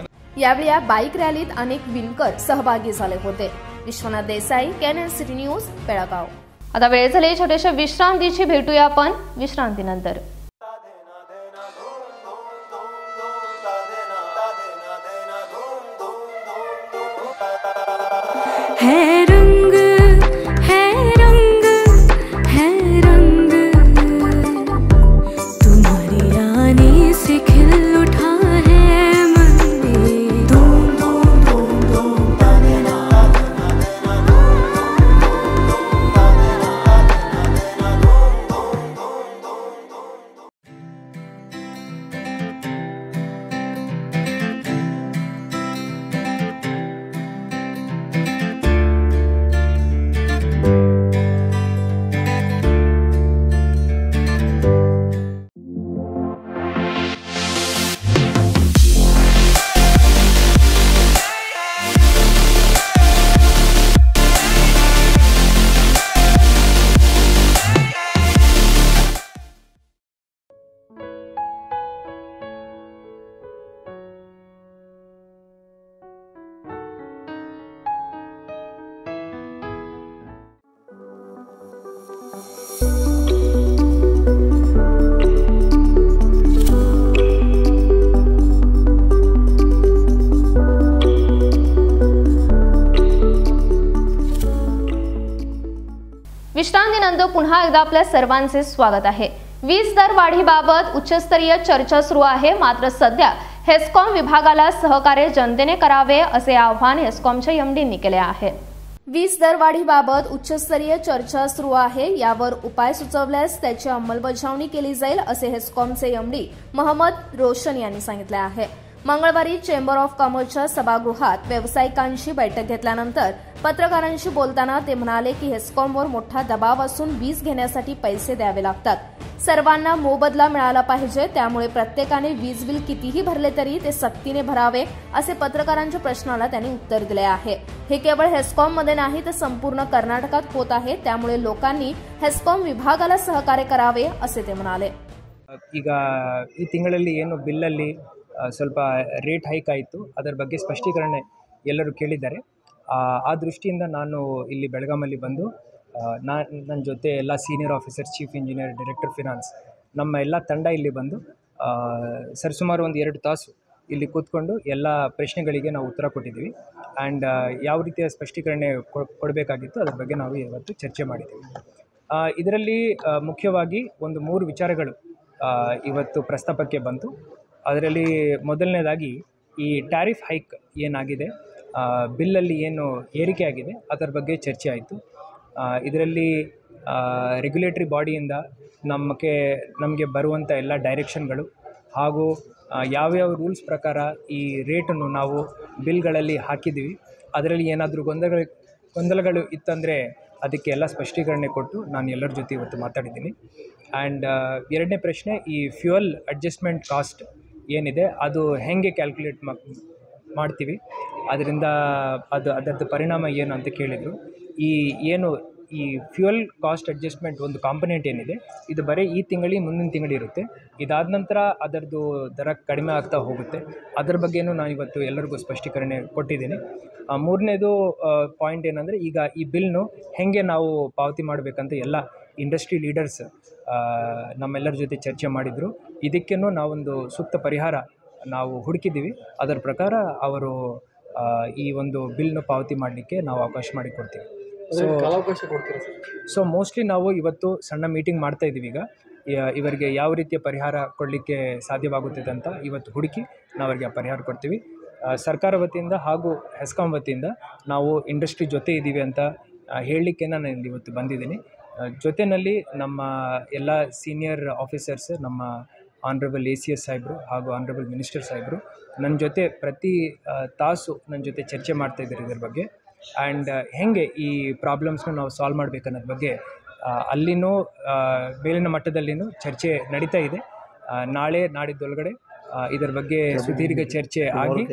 यावेळी या बाईक रॅलीत अनेक विणकर सहभागी झाले होते। Vishwanath Desai KNN city news Belgaum. आता वेळ झाली छोट्याशा विश्रांतीची भेटूया आपण विश्रांतीनंतर। पुन्हा एकदा आपल्या सर्वांचे स्वागत आहे। वीज दर वाढीबाबत उच्चस्तरीय चर्चा सुरू आहे, मात्र सध्या हेस्कॉम विभागाला सहकार्य जनतेने करावे असे आवाहन हेस्कॉमच्या एमडींनी केले आहे। वीज दर वाढीबाबत उच्चस्तरीय चर्चा सुरू आहे, यावर उपाय सुचवल्यास त्याची अंमलबजावणी केली जाईल असे हेस्कॉमचे एमडी महम्मद रोशन यांनी सांगितले आहे। मंगळवारी चेंबर ऑफ कॉमर्सच्या सभागृहात व्यावसायिकांची बैठक घेतल्यानंतर पत्रकारांशी बोलताना ते म्हणाले की हेस्कॉमवर मोठा दबाव असून वीज घेण्यासाठी पैसे द्यावे लागतात, सर्वांना मोबदला मिळाला पाहिजे, त्यामुळे प्रत्येकाने वीज बिल कितीही भरले तरी ते सक्तीने भरावे असे पत्रकारांच्या प्रश्नाला त्यांनी उत्तर दिले आहे। हे केवळ हेस्कॉममध्ये नाही तर संपूर्ण कर्नाटकात होत आहे, त्यामुळे लोकांनी हेस्कॉम विभागाला सहकार्य करावे असे ते म्हणाले। ಈಗ ಈ ತಿಂಗಳಲ್ಲಿ ಏನು ಬಿಲ್ ಅಲ್ಲಿ ಸ್ವಲ್ಪ ರೇಟ್ ಹೈಕ್ ಆಯಿತು, ಅದರ ಬಗ್ಗೆ ಸ್ಪಷ್ಟೀಕರಣೆ ಎಲ್ಲರೂ ಕೇಳಿದ್ದಾರೆ। ಆ ದೃಷ್ಟಿಯಿಂದ ನಾನು ಇಲ್ಲಿ ಬೆಳಗಾಮಲ್ಲಿ ಬಂದು ನನ್ನ ಜೊತೆ ಎಲ್ಲ senior officer chief engineer director finance ನಮ್ಮ ಎಲ್ಲ ತಂಡ ಇಲ್ಲಿ ಬಂದು ಸರಿಸುಮಾರು ಒಂದು 2 ತಾಸು ಇಲ್ಲಿ ಕೂತ್ಕೊಂಡು ಎಲ್ಲ ಪ್ರಶ್ನೆಗಳಿಗೆ ನಾವು ಉತ್ತರ ಕೊಟ್ಟಿದ್ದೀವಿ ಆ್ಯಂಡ್ ಯಾವ ರೀತಿಯ ಸ್ಪಷ್ಟೀಕರಣೆ ಕೊಡಬೇಕಾಗಿತ್ತು ಅದರ ಬಗ್ಗೆ ನಾವು ಇವತ್ತು ಚರ್ಚೆ ಮಾಡಿದ್ದೀವಿ. ಇದರಲ್ಲಿ ಮುಖ್ಯವಾಗಿ ಒಂದು 3 ವಿಚಾರಗಳು ಇವತ್ತು ಪ್ರಸ್ತಾಪಕ್ಕೆ ಬಂತು. ಅದರಲ್ಲಿ ಮೊದಲನೇದಾಗಿ ಈ ಟ್ಯಾರಿಫ್ ಹೈಕ್ ಏನಾಗಿದೆ, ಬಿಲ್ಲಲ್ಲಿ ಏನು ಏರಿಕೆ ಆಗಿದೆ ಅದರ ಬಗ್ಗೆ ಚರ್ಚೆ ಆಯಿತು. ಇದರಲ್ಲಿ ರೆಗ್ಯುಲೇಟರಿ ಬಾಡಿಯಿಂದ ನಮಗೆ ಬರುವಂಥ ಎಲ್ಲ ಡೈರೆಕ್ಷನ್ಗಳು ಹಾಗೂ ಯಾವ್ಯಾವ ರೂಲ್ಸ್ ಪ್ರಕಾರ ಈ ರೇಟನ್ನು ನಾವು ಬಿಲ್ಗಳಲ್ಲಿ ಹಾಕಿದ್ದೀವಿ, ಅದರಲ್ಲಿ ಏನಾದರೂ ಗೊಂದಲಗಳು ಇತ್ತಂದರೆ ಅದಕ್ಕೆ ಎಲ್ಲ ಸ್ಪಷ್ಟೀಕರಣೆ ಕೊಟ್ಟು ನಾನು ಎಲ್ಲರ ಜೊತೆ ಇವತ್ತು ಮಾತಾಡಿದ್ದೀನಿ. ಆ್ಯಂಡ್ 2ನೇ ಪ್ರಶ್ನೆ, ಈ ಫ್ಯೂಯಲ್ ಅಡ್ಜಸ್ಟ್ಮೆಂಟ್ ಕಾಸ್ಟ್ ಏನಿದೆ ಅದು ಹೇಗೆ ಕ್ಯಾಲ್ಕುಲೇಟ್ ಮಾಡ್ತೀವಿ, ಅದರಿಂದ ಅದರದ್ದು ಪರಿಣಾಮ ಏನು ಅಂತ ಕೇಳಿದರು. ಈ ಫ್ಯೂಯಲ್ ಕಾಸ್ಟ್ ಅಡ್ಜಸ್ಟ್ಮೆಂಟ್ ಒಂದು ಕಾಂಪೊನೆಂಟ್ ಏನಿದೆ ಇದು ಬರೀ ಈ ತಿಂಗಳಿಗೆ ಮುಂದಿನ ತಿಂಗಳು ಇರುತ್ತೆ, ಇದಾದ ನಂತರ ಅದರದ್ದು ದರ ಕಡಿಮೆ ಆಗ್ತಾ ಹೋಗುತ್ತೆ, ಅದರ ಬಗ್ಗೆಯೂ ನಾನು ಇವತ್ತು ಎಲ್ಲರಿಗೂ ಸ್ಪಷ್ಟೀಕರಣೆ ಕೊಟ್ಟಿದ್ದೀನಿ. 3ನೇದು ಪಾಯಿಂಟ್ ಏನಂದರೆ ಈಗ ಈ ಬಿಲ್ನು ಹೇಗೆ ನಾವು ಪಾವತಿ ಮಾಡಬೇಕಂತ ಎಲ್ಲ ಇಂಡಸ್ಟ್ರಿ ಲೀಡರ್ಸ್ ನಮ್ಮೆಲ್ಲರ ಜೊತೆ ಚರ್ಚೆ ಮಾಡಿದರು. ಇದಕ್ಕೇನು ನಾವೊಂದು ಸೂಕ್ತ ಪರಿಹಾರ ನಾವು ಹುಡುಕಿದ್ದೀವಿ, ಅದರ ಪ್ರಕಾರ ಅವರು ಈ ಒಂದು ಬಿಲ್ನ ಪಾವತಿ ಮಾಡಲಿಕ್ಕೆ ನಾವು ಅವಕಾಶ ಮಾಡಿಕೊಡ್ತೀವಿ. ಸೊ ಮೋಸ್ಟ್ಲಿ ನಾವು ಇವತ್ತು ಸಣ್ಣ ಮೀಟಿಂಗ್ ಮಾಡ್ತಾಯಿದ್ದೀವಿ. ಈಗ ಇವರಿಗೆ ಯಾವ ರೀತಿಯ ಪರಿಹಾರ ಕೊಡಲಿಕ್ಕೆ ಸಾಧ್ಯವಾಗುತ್ತದೆ ಅಂತ ಇವತ್ತು ಹುಡುಕಿ ನಾವು ಅವರಿಗೆ ಪರಿಹಾರ ಕೊಡ್ತೀವಿ. ಸರ್ಕಾರ ವತಿಯಿಂದ ಹಾಗೂ ಹೆಸ್ಕಾಂ ವತಿಯಿಂದ ನಾವು ಇಂಡಸ್ಟ್ರಿ ಜೊತೆ ಇದ್ದೀವಿ ಅಂತ ಹೇಳಲಿಕ್ಕೆ ನಾನು ಇವತ್ತು ಬಂದಿದ್ದೀನಿ. ಜೊತೆಯಲ್ಲಿ ನಮ್ಮ ಎಲ್ಲ ಸೀನಿಯರ್ ಆಫೀಸರ್ಸ್, ನಮ್ಮ ಆನರಬಲ್ ACS ಸಾಹೇಬರು ಹಾಗೂ ಆನರಬಲ್ ಮಿನಿಸ್ಟರ್ ಸಾಹೇಬರು ನನ್ನ ಜೊತೆ ಪ್ರತಿ ತಾಸು ನನ್ನ ಜೊತೆ ಚರ್ಚೆ ಮಾಡ್ತಾಯಿದ್ದಾರೆ ಇದರ ಬಗ್ಗೆ. ಆ್ಯಂಡ್ ಹೇಗೆ ಈ ಪ್ರಾಬ್ಲಮ್ಸ್ನ ನಾವು ಸಾಲ್ವ್ ಮಾಡಬೇಕು ಅನ್ನೋದ್ರ ಬಗ್ಗೆ ಅಲ್ಲಿನೂ ಮೇಲಿನ ಮಟ್ಟದಲ್ಲಿನೂ ಚರ್ಚೆ ನಡೀತಾ ಇದೆ. ನಾಳೆ ನಾಡಿದ್ದೊಳಗಡೆ ಇದರ ಬಗ್ಗೆ ಸುದೀರ್ಘ ಚರ್ಚೆ ಆಗಿ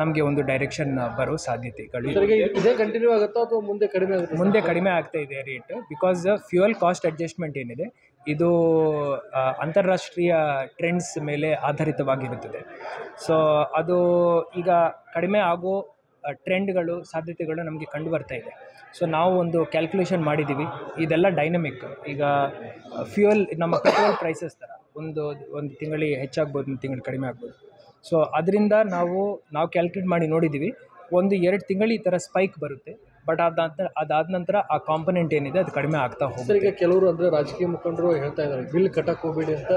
ನಮಗೆ ಒಂದು ಡೈರೆಕ್ಷನ್ ಬರೋ ಸಾಧ್ಯತೆಗಳು ಮುಂದೆ ಕಡಿಮೆ ಆಗ್ತಾ ಇದೆ rate, because fuel cost adjustment ಏನಿದೆ ಇದು ಅಂತಾರಾಷ್ಟ್ರೀಯ ಟ್ರೆಂಡ್ಸ್ ಮೇಲೆ ಆಧಾರಿತವಾಗಿರುತ್ತದೆ. ಸೊ ಅದು ಈಗ ಕಡಿಮೆ ಆಗೋ ಟ್ರೆಂಡ್ಗಳು ಸಾಧ್ಯತೆಗಳು ನಮಗೆ ಕಂಡು ಬರ್ತಾ ಇದೆ. ಸೊ ನಾವು ಒಂದು ಕ್ಯಾಲ್ಕುಲೇಷನ್ ಮಾಡಿದ್ದೀವಿ, ಇದೆಲ್ಲ ಡೈನಮಿಕ್. ಈಗ ಫ್ಯೂಯಲ್ ನಮ್ಮ ಪೆಟ್ರೋಲ್ ಪ್ರೈಸಸ್ ಥರ ಒಂದು ತಿಂಗಳಿಗೆ ಹೆಚ್ಚಾಗ್ಬೋದು, ಒಂದು ತಿಂಗಳು ಕಡಿಮೆ ಆಗ್ಬೋದು. ಸೊ ಅದರಿಂದ ನಾವು ಕ್ಯಾಲ್ಕುಲೇಟ್ ಮಾಡಿ ನೋಡಿದ್ದೀವಿ, ಒಂದು 2 ತಿಂಗಳು ಈ ಥರ ಸ್ಪೈಕ್ ಬರುತ್ತೆ, ಬಟ್ ಅದಾದ ನಂತರ ಆ ಕಾಂಪೊನೆಂಟ್ ಏನಿದೆ ಅದು ಕಡಿಮೆ ಆಗ್ತಾ ಹೋಗುತ್ತೆ. ಈಗ ಕೆಲವರು ಅಂದರೆ ರಾಜಕೀಯ ಮುಖಂಡರು ಹೇಳ್ತಾ ಇದ್ದಾರೆ ಬಿಲ್ ಕಟ್ಟಕ್ಕೆ ಹೋಗಬೇಡಿ ಅಂತ.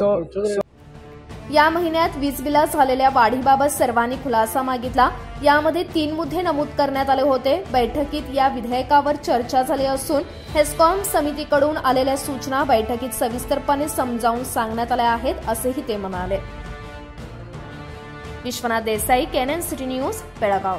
ಸೊ या महिन्यात वीज बिला झालेल्या वाढीबाबत सर्वांनी खुलासा मागितला. यामध्ये 3 मुद्दे नमूद करण्यात आले होते. बैठकीत या विधेयकावर चर्चा झाली असून हेस्कॉम समितीकडून आलेल्या सूचना बैठकीत सविस्तरपणे समजावून सांगण्यात आल्या आहेत, असेही ते म्हणाले. Vishwanath Desai, KNN city news, Belgaum.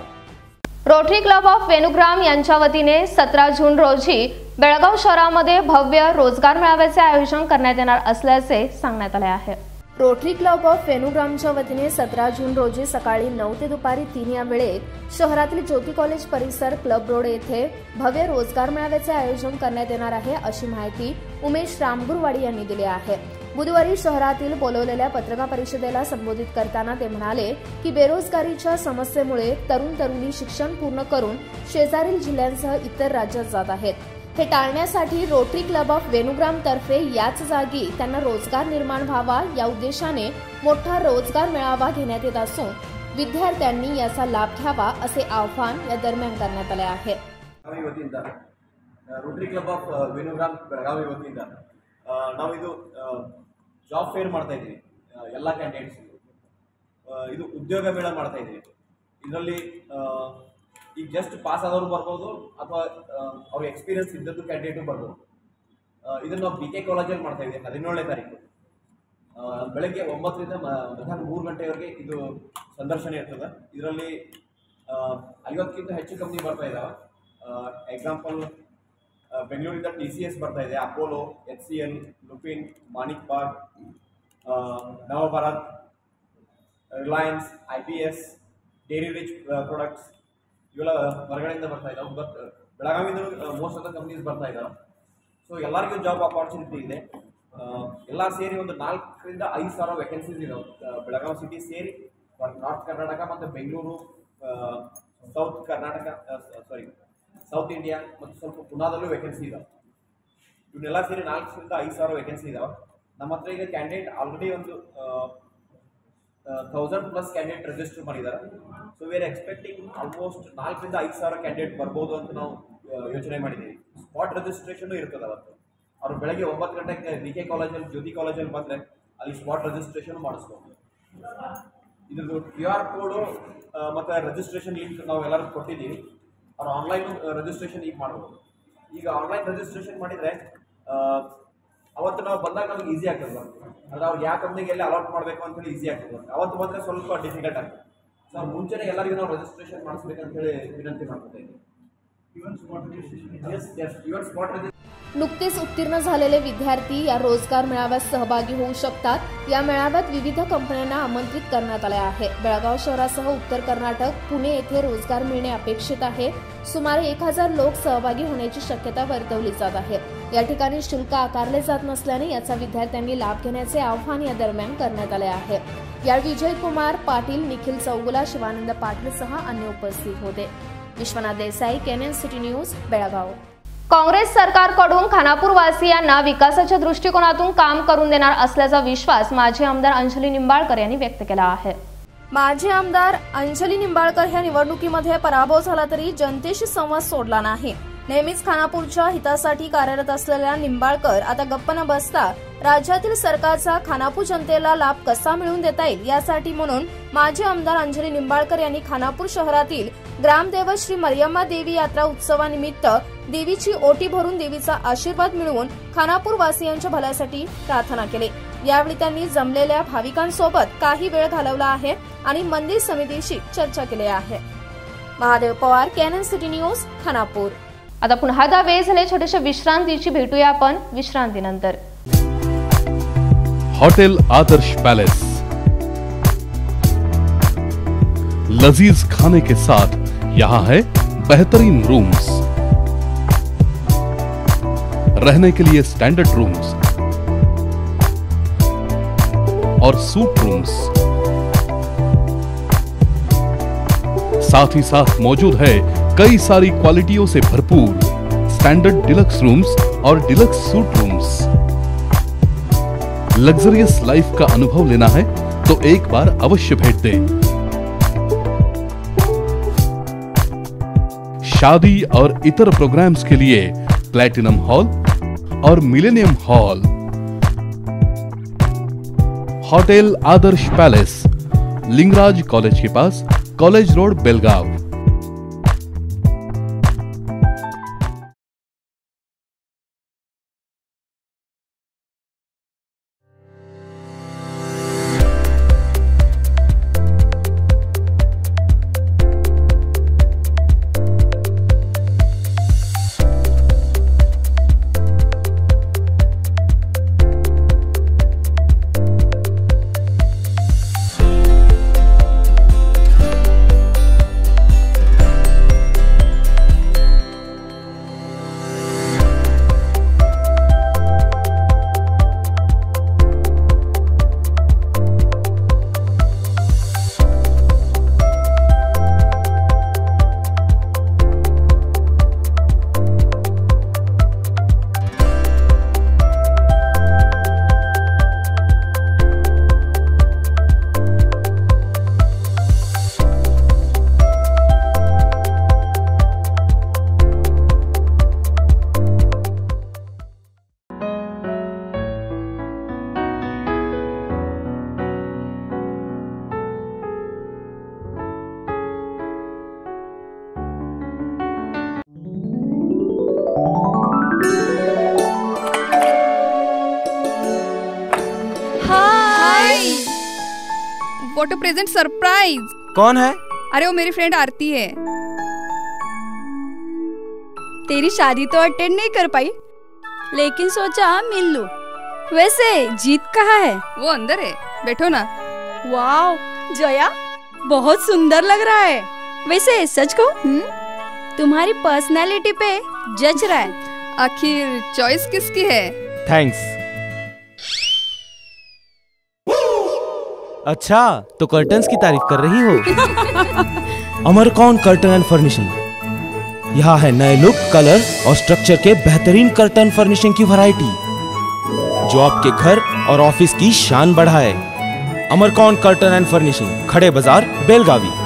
Rotary club of Venugram यांच्या वतीने 17 जून रोजी बेळगाव शहरामध्ये भव्य रोजगार मेळाव्याचे आयोजन करण्यात येणार असल्याचे सांगण्यात आले आहे. रोटरी क्लब ऑफ वेनुग्रामच्या वतीने 17 जून रोजी सकाळी 9 ते दुपारी 3 या वेळेत शहरातील ज्योती कॉलेज परिसर क्लब रोड येथे भव्य रोजगार मेळाव्याचे आयोजन करण्यात येणार आहे, अशी माहिती उमेश रामपुरवाडी यांनी दिली आहे. बुधवारी शहरातील बोलवलेल्या पत्रकार परिषदेला संबोधित करताना ते म्हणाले की बेरोजगारीच्या समस्येमुळे तरुण तरुणी शिक्षण पूर्ण करून शेजारील जिल्ह्यांसह इतर राज्यात जात आहेत. हे टाळण्यासाठी रोटरी क्लब ऑफ वेनुग्रामतर्फे याच जागी त्यांना रोजगार निर्माण व्हावा या उद्देशाने मोठा रोजगार मेळावा घेण्यात येत असून विद्यार्थ्यांनी याचा लाभ घ्यावा, असे आवाहन या दरम्यान करण्यात आले आहे. Rotary club of Venugram Belagavi वतीಯಿಂದ ನಾವು ಇದು ಜಾಬ್ ಫೇರ್ ಮಾಡ್ತಾ ಇದ್ದೀವಿ. ಎಲ್ಲ ಕ್ಯಾಂಡಿಡೇಟ್ಸ್ ಇದು ಉದ್ಯೋಗ ಮೇಳ ಮಾಡ್ತಾ ಇದ್ದೀವಿ. ಇದರಲ್ಲಿ ಈಗ ಜಸ್ಟ್ ಪಾಸ್ ಆದವರು ಬರ್ಬೋದು ಅಥವಾ ಅವ್ರ ಎಕ್ಸ್ಪೀರಿಯನ್ಸ್ ಇದ್ದದ್ದು ಕ್ಯಾಂಡಿಡೇಟು ಬರ್ಬೋದು. ಇದನ್ನು ನಾವು BK ಕಾಲೇಜಲ್ಲಿ ಮಾಡ್ತಾ ಇದ್ದೀವಿ. 17ನೇ ತಾರೀಕು ಬೆಳಗ್ಗೆ 9 ಗಂಟೆಯಿಂದ ಮಧ್ಯಾಹ್ನ 3 ಗಂಟೆವರೆಗೆ ಇದು ಸಂದರ್ಶನ ಇರ್ತದೆ. ಇದರಲ್ಲಿ 50ಕ್ಕಿಂತ ಹೆಚ್ಚು ಕಂಪ್ನಿ ಬರ್ತಾ ಇದ್ದಾವೆ. ಎಕ್ಸಾಂಪಲ್ ಬೆಂಗಳೂರಿಂದ TCS ಬರ್ತಾ ಇದೆ, Apollo, HCL, Lupin, Manik Bagh, Navbharat, Reliance, IBS, dairy rich products ಇವೆಲ್ಲ ಹೊರಗಡೆಯಿಂದ ಬರ್ತಾ ಇದ್ದಾವೆ. ಬಟ್ ಬೆಳಗಾವಿಯಿಂದ ಮೋಸ್ಟ್ ಆಫ್ ದ ಕಂಪ್ನೀಸ್ ಬರ್ತಾ ಇದ್ದಾವೆ. ಸೊ ಎಲ್ಲರಿಗೂ ಜಾಬ್ ಅಪಾರ್ಚುನಿಟಿ ಇದೆ. ಎಲ್ಲ ಸೇರಿ ಒಂದು 4,000 ರಿಂದ 5,000 ವೇಕೆನ್ಸೀಸ್ ಇದಾವೆ ಬೆಳಗಾವಿ ಸಿಟಿ ಸೇರಿ ನಾರ್ತ್ ಕರ್ನಾಟಕ ಮತ್ತು Bengaluru south Karnataka sorry south India स्वल्प पुनादल्लू वैकेंसी इवन्नेल्ल सेरी 4 से 5 ಸಾವಿರ वैकेंसी नम्म हत्र ईग candidate already 1000 plus candidate register माडिद्दारे so we are expecting almost 4 से 5 ಸಾವಿರ कैंडिडेट बरबहुदु अंत नावु योचने माडिदीवि स्पॉट रजिस्ट्रेशन इरुत्तदे अवत्तु अवरु बेळग्गे 9 गंटेगे ಡಿಕೆ ಕಾಲೇಜ್ ಅಲ್ಲಿ ಜ್ಯೋತಿ ಕಾಲೇಜ್ ಅಲ್ಲಿ ಬಂದ್ರೆ ಅಲ್ಲಿ ಸ್ಪಾಟ್ रजिस्ट्रेशन ಮಾಡಿಸ್ಕೋಬಹುದು ಇದರದು QR ಕೋಡ್ ಮತ್ತೆ रजिस्ट्रेशन ಲಿಂಕ್ ನಾವು ಎಲ್ಲರೂ ಕೊಟ್ಟಿದ್ದೀವಿ ಅವರು ಆನ್ಲೈನ್ रजिस्ट्रेशन ಈಗ ಮಾಡಬಹುದು ಈಗ ಆನ್ಲೈನ್ रजिस्ट्रेशन ಮಾಡಿದ್ರೆ ಅವತ್ತು ನಾವು ಬಂದಾಗ ನಮಗೆ ಈಜಿ ಆಗ್ತದೆ ಅಂದ್ರೆ ಅವರು ಯಾವ ಕಂಪನಿಗೆ ಎಲ್ಲ ಅಲಾಟ್ ಮಾಡಬೇಕು ಅಂತ ಹೇಳಿ ಈಜಿ ಆಗ್ತದೆ ಅವತ್ತು ಮಾತ್ರ ಸ್ವಲ್ಪ ಡಿಫಿಕಲ್ಟ್ ಆಗ್ತದೆ ಸರ್ ಮುಂಚೆನೇ ಎಲ್ಲರಿಗೂ ನಾವು रजिस्ट्रेशन ಮಾಡಿಸಬೇಕು ಅಂತ ಹೇಳಿ ವಿನಂತಿ ಮಾಡ್ತಿದ್ದೀನಿ even spot registration yes yes even spot नुकतेच उत्तीर्ण झालेले विद्यार्थी या रोजगार मेळाव्यात सहभागी होऊ शकतात। या मेळाव्यात विविध कंपन्यांना आमंत्रित करण्यात आले आहे। बेळगाव शहरासह उत्तर कर्नाटक पुणे येथे रोजगार मिळणे अपेक्षित आहे। सुमारे 1000 लोक सहभागी होण्याची शक्यता वर्तवली जात आहे। या ठिकाणी शुल्क आकारले जात नसल्याने याचा विद्यार्थ्यांनी लाभ घेण्याचे आवाहन या दरम्यान करण्यात आले आहे। या विजय कुमार पाटील निखिल चौगुला शिवानंद पाटील सह अन्य उपस्थित होते। Vishwanath Desai KNN city news Belgaum. Congress सरकारकडून खानापूरवासियांना विकासाच्या दृष्टिकोनातून काम करून देणार असल्याचा विश्वास माजी आमदार अंजली निंबाळकर यांनी व्यक्त केला आहे। माजी आमदार अंजली निंबाळकर ह्या निवडणुकीमध्ये पराभव झाला तरी जनतेशी संवाद सोडला नाही। नेहमीच खानापूरच्या हितासाठी कार्यरत असलेल्या निंबाळकर आता गप्प न बसता राज्यातील सरकारचा खानापूर जनतेला लाभ कसा मिळवून देता येईल यासाठी म्हणून माजी आमदार अंजली निंबाळकर यांनी खानापूर शहरातील ग्रामदेवत श्री मरियम्मा देवी यात्रा उत्सवानिमित्त देवीची ओटी भरून देवीचा आशीर्वाद मिळवून खानापूर वासियांच्या भल्यासाठी प्रार्थना केली। यावेळी त्यांनी जमलेल्या भाविकांसोबत काही वेळ घालवला आहे आणि मंदिर समितीशी चर्चा केली आहे। Mahadev Pawar KNN city news Khanapur. आता पुन्हा एकदा वेळ झाले छोट्याशा विश्रांतीची, भेटूया आपण विश्रांतीनंतर। हॉटेल आदर्श पैलेस लजीज खाने के साथ यहाँ है बेहतरीन रूम्स, रहने के लिए स्टैंडर्ड रूम्स और सूट रूम्स, साथ ही साथ मौजूद है कई सारी क्वालिटियों से भरपूर स्टैंडर्ड डिलक्स रूम्स और deluxe suite rooms. Luxurious life का अनुभव लेना है तो एक बार अवश्य भेंट दें। शादी और इतर प्रोग्राम्स के लिए प्लैटिनम हॉल और millennium hall. Hotel Adarsh palace Lingaraj college के पास, college road, Belgaum. What a present surprise! कौन है? अरे वो मेरी फ्रेंड आरती है। तेरी शादी तो अटेंड नहीं कर पाई, लेकिन सोचा मिल लूं। वैसे जीत कहाँ है? वो अंदर है, बैठो ना। वाव, जया बहुत सुंदर लग रहा है। वैसे सच कहूं, तुम्हारी पर्सनालिटी पे जज रहा है। आखिर चॉइस किसकी है? थैंक्स। अच्छा, तो कर्टन्स की तारीफ कर रही हो। Amarcon curtain and furnishing. यहाँ है नए लुक, कलर और स्ट्रक्चर के बेहतरीन कर्टन फर्निशिंग की वैरायटी जो आपके घर और ऑफिस की शान बढ़ाए। अमरकॉन कर्टन एंड फर्निशिंग, खड़े बाजार, बेलगावी।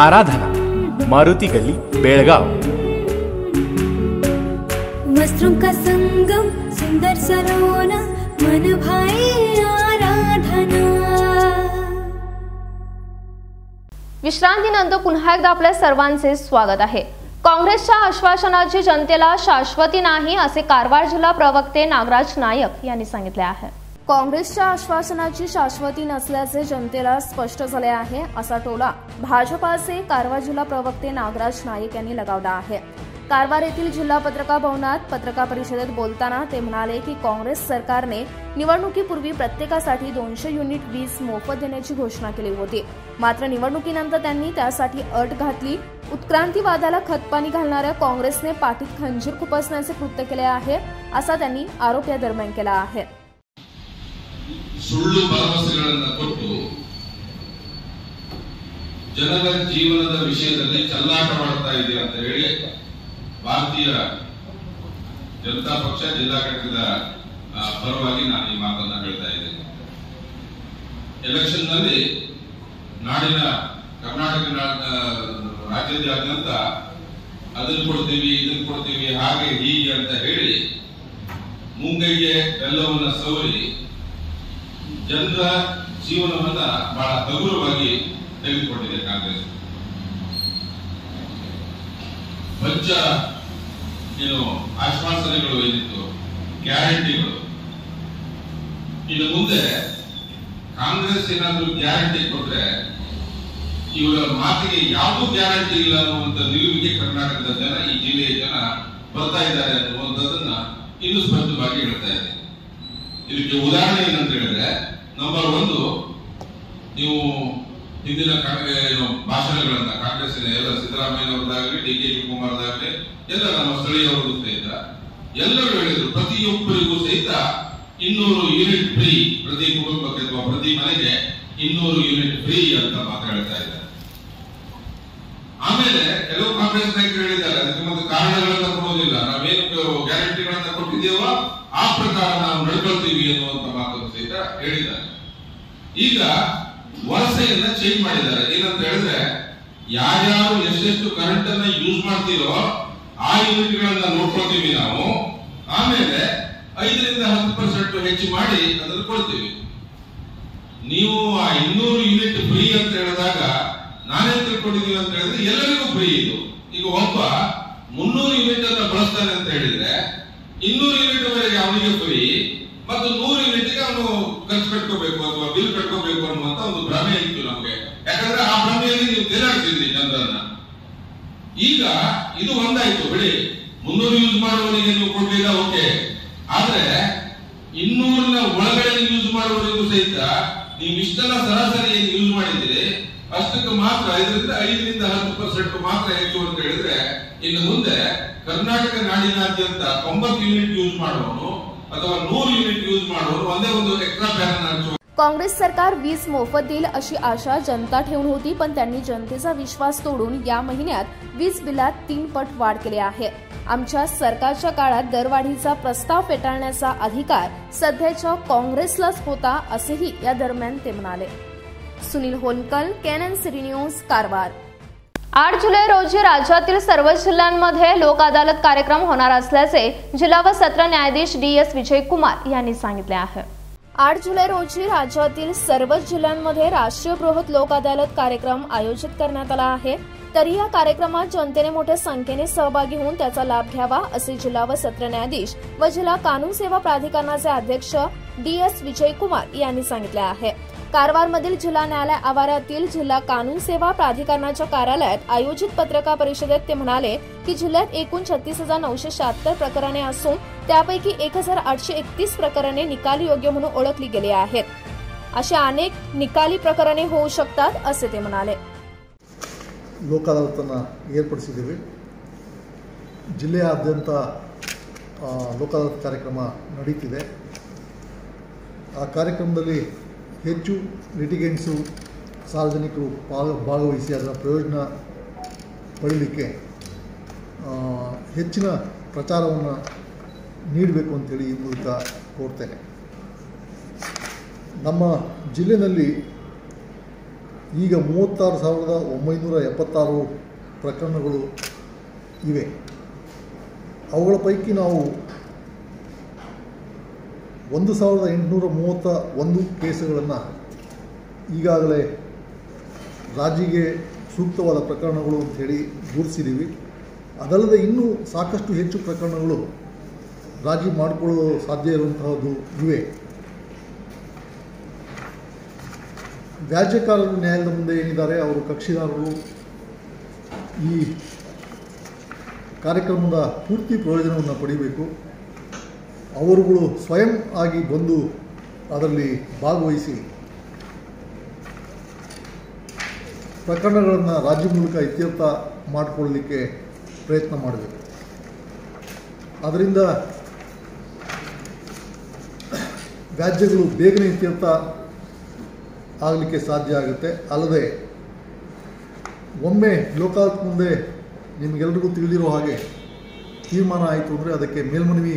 आराधना, मारुति गली, बेलगाव। वस्त्रों का संगम, सुंदर सरोना, मन भाए आराधना। विश्रांतीनंतर पुन्हा एकदा आपल्या सर्वांचे स्वागत आहे। काँग्रेसच्या आश्वासनाची जनतेला शाश्वती नाही असे कारवार जिल्हा प्रवक्ते नागराज नायक यांनी सांगितले आहे। काँग्रेसच्या आश्वासनाची शाश्वती नसल्याचे जनतेला स्पष्ट झाले आहे असा टोला भाजपाचे कारवार जिल्हा प्रवक्ते नागराज नाईक यांनी लगावला आहे। कारवार येथील जिल्हा पत्रकार भवनात पत्रकार परिषदेत बोलताना ते म्हणाले की काँग्रेस सरकारने निवडणुकीपूर्वी प्रत्येकासाठी 200 युनिट वीज मोफत देण्याची घोषणा केली होती, मात्र निवडणुकीनंतर त्यांनी त्यासाठी अट घातली। उत्क्रांतीवादाला खतपाणी घालणाऱ्या काँग्रेसने पाठीत खंजीर खुपसण्याचे कृत्य केले आहे असा त्यांनी आरोप या दरम्यान केला आहे। ಸುಳ್ಳು ಭರವಸೆಗಳನ್ನು ಕೊಟ್ಟು ಜನರ ಜೀವನದ ವಿಷಯದಲ್ಲಿ ಚಲ್ಲಾಟ ಮಾಡ್ತಾ ಇದ್ದೀರಾ ಅಂತ ಹೇಳಿ ಭಾರತೀಯ ಜನತಾ ಪಕ್ಷ ಜಿಲ್ಲಾ ಘಟಕದ ಪರವಾಗಿ ನಾನು ಈ ಮಾತನ್ನ ಹೇಳ್ತಾ ಇದ್ದೀನಿ। ಎಲೆಕ್ಷನ್ ನಲ್ಲಿ ನಾಡಿನ ಕರ್ನಾಟಕ ರಾಜ್ಯದಾದ್ಯಂತ ಅದನ್ನು ಕೊಡ್ತೀವಿ ಇದನ್ನು ಕೊಡ್ತೀವಿ ಹಾಗೆ ಹೀಗೆ ಅಂತ ಹೇಳಿ ಮುಂಗೈಗೆ ಎಲ್ಲವನ್ನ ಸವರಿ ಜನರ ಜೀವನವನ್ನ ಬಹಳ ಹಗುರವಾಗಿ ತೆಗೆದುಕೊಂಡಿದೆ ಕಾಂಗ್ರೆಸ್। ಪಂಚ ಏನು ಆಶ್ವಾಸನೆಗಳು ಏನಿತ್ತು, ಗ್ಯಾರಂಟಿಗಳು, ಇನ್ನು ಮುಂದೆ ಕಾಂಗ್ರೆಸ್ ಏನಾದರೂ ಗ್ಯಾರಂಟಿ ಕೊಟ್ರೆ ಇವರ ಮಾತಿಗೆ ಯಾವುದೂ ಗ್ಯಾರಂಟಿ ಇಲ್ಲ ಅನ್ನುವಂತ ನಿಲುವಿಗೆ ಕರ್ನಾಟಕದ ಜನ, ಈ ಜಿಲ್ಲೆಯ ಜನ ಬರ್ತಾ ಇದ್ದಾರೆ ಅನ್ನುವಂಥದ್ದನ್ನ ಇನ್ನೂ ಸ್ಪಷ್ಟವಾಗಿ ಹೇಳ್ತಾ ಇದೆ। ಇದಕ್ಕೆ ಉದಾಹರಣೆ ಏನಂತ ಹೇಳಿದ್ರೆ, ನಂಬರ್ ಒಂದು, ನೀವು ಹಿಂದಿನ ಭಾಷಣಗಳನ್ನ ಕಾಂಗ್ರೆಸ್ಸಿನ ಎಲ್ಲ ಸಿದ್ದರಾಮಯ್ಯನವ್ರದ್ದಾಗಲಿ ಡಿ ಕೆ ಶಿವಕುಮಾರ್ದಾಗಲಿ ಎಲ್ಲ ನಮ್ಮ ಸ್ಥಳೀಯವರು ಸಹಿತ ಎಲ್ಲರೂ ಹೇಳಿದ್ರು, ಪ್ರತಿಯೊಬ್ಬರಿಗೂ ಸಹಿತ 200 ಯೂನಿಟ್ ಫ್ರೀ, ಪ್ರತಿ ಕುಟುಂಬಕ್ಕೆ ಅಥವಾ ಪ್ರತಿ ಮನೆಗೆ 200 ಯೂನಿಟ್ ಫ್ರೀ ಅಂತ ಮಾತಾಡ್ತಾ ಇದ್ದಾರೆ। ಆಮೇಲೆ ಕೆಲವು ಕಾಂಗ್ರೆಸ್ ನಾಯಕರು ಹೇಳಿದ್ದಾರೆ ಅದಕ್ಕೆ ಮತ್ತೆ ಕಾರಣಗಳನ್ನ ಕೊಡೋದಿಲ್ಲ, ನಾವೇನು ಗ್ಯಾರಂಟಿಗಳನ್ನ ಕೊಟ್ಟಿದ್ದೇವೋ ಆ ಪ್ರಕಾರ ನಾವು ನಡ್ಕೊಳ್ತೀವಿ ಅನ್ನುವಂತ ಮಾತನ್ನು ಸಹಿತ ಹೇಳಿದ್ದಾರೆ। ಈಗ ವರಸೆಯನ್ನ ಚೇಂಜ್ ಮಾಡಿದ್ದಾರೆ, ಏನಂತ ಹೇಳಿದ್ರೆ ಯಾರ್ಯಾರು ಎಷ್ಟೆಷ್ಟು ಕರೆಂಟ್ ಅನ್ನ ಯೂಸ್ ಮಾಡ್ತೀರೋ ಆ ಯೂನಿಟ್ ಗಳನ್ನ ನೋಡ್ಕೊಳ್ತೀವಿ ನಾವು, ಆಮೇಲೆ 5-10% ಹೆಚ್ಚು ಮಾಡಿ ಅದನ್ನು ಕೊಡ್ತೀವಿ। ನೀವು ಆ 200 ಯೂನಿಟ್ ಫ್ರೀ ಅಂತ ಹೇಳಿದಾಗ ನಾನೇ ತಿಳ್ಕೊಂಡಿದ್ದೀವಿ ಅಂತ ಹೇಳಿದ್ರೆ ಎಲ್ಲರಿಗೂ ಫ್ರೀ ಇದು। ಈಗ ಒಬ್ಬ 300 ಯೂನಿಟ್ ಅನ್ನ ಬಳಸ್ತಾನೆ ಅಂತ ಹೇಳಿದ್ರೆ 200 ಯೂನಿಟ್ ವರೆಗೆ ಅವನಿಗೆ ಫ್ರೀ, ಮತ್ತು 100 ಯೂನಿಟ್ಗೆ ಅವನು ಖರ್ಚು ಕಟ್ಕೋಬೇಕು ಅಥವಾ ಬಿಲ್ ಕಟ್ಕೋಬೇಕು ಅನ್ನುವಂತ ಒಂದು ಭ್ರಮೆ ಇತ್ತು ನಮ್ಗೆ, ಯಾಕಂದ್ರೆ ಆ ಭ್ರಮೆಯಲ್ಲಿ ನೀವು ತೆರಾಗ್ತಿದ್ರಿ ಜನರನ್ನ। ಈಗ ಇದು ಒಂದಾಯ್ತು, ಬಿಡಿ 300 ಯೂಸ್ ಮಾಡುವವರಿಗೆ ನೀವು ಕೊಡ್ಲಿಲ್ಲ ಓಕೆ, ಆದ್ರೆ 200ನ ಒಳಗಡೆ ಯೂಸ್ ಮಾಡುವವರಿಗೂ ಸಹಿತ ನೀವು ಇಷ್ಟೆಲ್ಲ ಸರಾಸರಿ ಯೂಸ್ ಮಾಡಿದ್ರೆ ಅಷ್ಟಕ್ಕೆ ಮಾತ್ರ 5-10% ಮಾತ್ರ ಹೆಚ್ಚು ಅಂತ ಹೇಳಿದ್ರೆ, ಇನ್ನು ಮುಂದೆ ಕರ್ನಾಟಕ ನಾಡಿನಾದ್ಯಂತ 90 ಯೂನಿಟ್ ಯೂಸ್ ಮಾಡೋನು ಅಥವಾ 100 ಯೂನಿಟ್ ಯೂಸ್ ಮಾಡೋನು ಒಂದೇ ಒಂದು ಎಕ್ಸ್ಟ್ರಾ ಪ್ಯಾನ್ ಹಚ್ಚು। काँग्रेस सरकार वीज मोफत देईल अशी आशा जनता ठेवून होती, पण त्यांनी जनतेचा विश्वास तोडून या महिन्यात वीज बिलात 3 पट वाढ केली आहे। आमच्या सरकारच्या काळात दरवाढीचा प्रस्ताव फेटाळण्याचा अधिकार सध्याच्या काँग्रेसलाच होता असेही या दरम्यान ते म्हणाले। Sunil Honkal, KNN news, Karwar. 8 जुलै रोजी राज्यातील सर्व जिल्ह्यांमध्ये लोक अदालत कार्यक्रम होणार असल्याचे जिल्हा व सत्र न्यायाधीश D S Vijay कुमार यांनी सांगितले आहे। 8 जुलै रोजी राज्यातील सर्व जिल्ह्यांमध्ये राष्ट्रीय बृहत लोक अदालत कार्यक्रम आयोजित करण्यात आला आहे। तरी या कार्यक्रमात जनतेने मोठ्या संख्येने सहभागी होऊन त्याचा लाभ घ्यावा असे जिल्हा व सत्र न्यायाधीश व जिल्हा कानून सेवा प्राधिकरणाचे अध्यक्ष DS विजय कुमार यांनी सांगितले आहे। कारवारमधील जिल्हा न्यायालय आवारातील जिल्हा कानून सेवा प्राधिकरणाच्या कार्यालयात आयोजित पत्रकार परिषदेत ते म्हणाले की जिल्ह्यात एकूण 36,976 प्रकरणे असून त्यापैकी 1,831 प्रकरणे निकाली योग्य म्हणून ओळखली गेली आहेत। अशा अनेक निकाली प्रकरणे होऊ शकतात असे ते म्हणाले। लोक अदालतना ಏರ್ಪಡಿಸಿದ್ದೇವೆ। ಜಿಲ್ಲೆಯಾದ್ಯಂತ लोक अदालत कार्यक्रम ನಡೆಯುತ್ತಿದೆ। ಆ ಕಾರ್ಯಕ್ರಮದಲ್ಲಿ ಹೆಚ್ಚು ಲಿಟಿಗೆಂಟ್ಸು ಸಾರ್ವಜನಿಕರು ಭಾಗವಹಿಸಿ ಅದರ ಪ್ರಯೋಜನ ಪಡೆಯಲಿಕ್ಕೆ ಹೆಚ್ಚಿನ ಪ್ರಚಾರವನ್ನು ನೀಡಬೇಕು ಅಂತ ಹೇಳಿ ಈ ಮೂಲಕ ಕೋರ್ತೇನೆ। ನಮ್ಮ ಜಿಲ್ಲೆನಲ್ಲಿ ಈಗ 36,976 ಪ್ರಕರಣಗಳು ಇವೆ। ಅವುಗಳ ಪೈಕಿ ನಾವು 1,831 ಕೇಸುಗಳನ್ನು ಈಗಾಗಲೇ ರಾಜ್ಯಕ್ಕೆ ಸೂಕ್ತವಾದ ಪ್ರಕರಣಗಳು ಅಂತ ಹೇಳಿ ಗುರುತಿಸಿದ್ದೀವಿ। ಅದಲ್ಲದೆ ಇನ್ನೂ ಸಾಕಷ್ಟು ಹೆಚ್ಚು ಪ್ರಕರಣಗಳು ರಾಜ್ಯ ಮಾಡಿಕೊಳ್ಳಲು ಸಾಧ್ಯ ಇರುವಂತಹದ್ದು ಇವೆ। ವ್ಯಾಜ್ಯಕಾರರು ನ್ಯಾಯಾಲಯದ ಮುಂದೆ ಏನಿದ್ದಾರೆ ಅವರು ಕಕ್ಷಿದಾರರು ಈ ಕಾರ್ಯಕ್ರಮದ ಪೂರ್ತಿ ಪ್ರಯೋಜನವನ್ನು ಪಡೆಯಬೇಕು। ಅವರುಗಳು ಸ್ವಯಂ ಆಗಿ ಬಂದು ಅದರಲ್ಲಿ ಭಾಗವಹಿಸಿ ಪ್ರಕರಣಗಳನ್ನು ರಾಜ್ಯ ಮೂಲಕ ಇತ್ಯರ್ಥ ಮಾಡಿಕೊಳ್ಳಲಿಕ್ಕೆ ಪ್ರಯತ್ನ ಮಾಡಬೇಕು। ಅದರಿಂದ ವ್ಯಾಜ್ಯಗಳು ಬೇಗನೆ ಇತ್ಯರ್ಥ ಆಗಲಿಕ್ಕೆ ಸಾಧ್ಯ ಆಗುತ್ತೆ। ಅಲ್ಲದೆ ಒಮ್ಮೆ ಲೋಕಾಯುಕ್ತ ಮುಂದೆ ನಿಮಗೆಲ್ಲರಿಗೂ ತಿಳಿದಿರೋ ಹಾಗೆ ತೀರ್ಮಾನ ಆಯಿತು ಅಂದರೆ ಅದಕ್ಕೆ ಮೇಲ್ಮನವಿ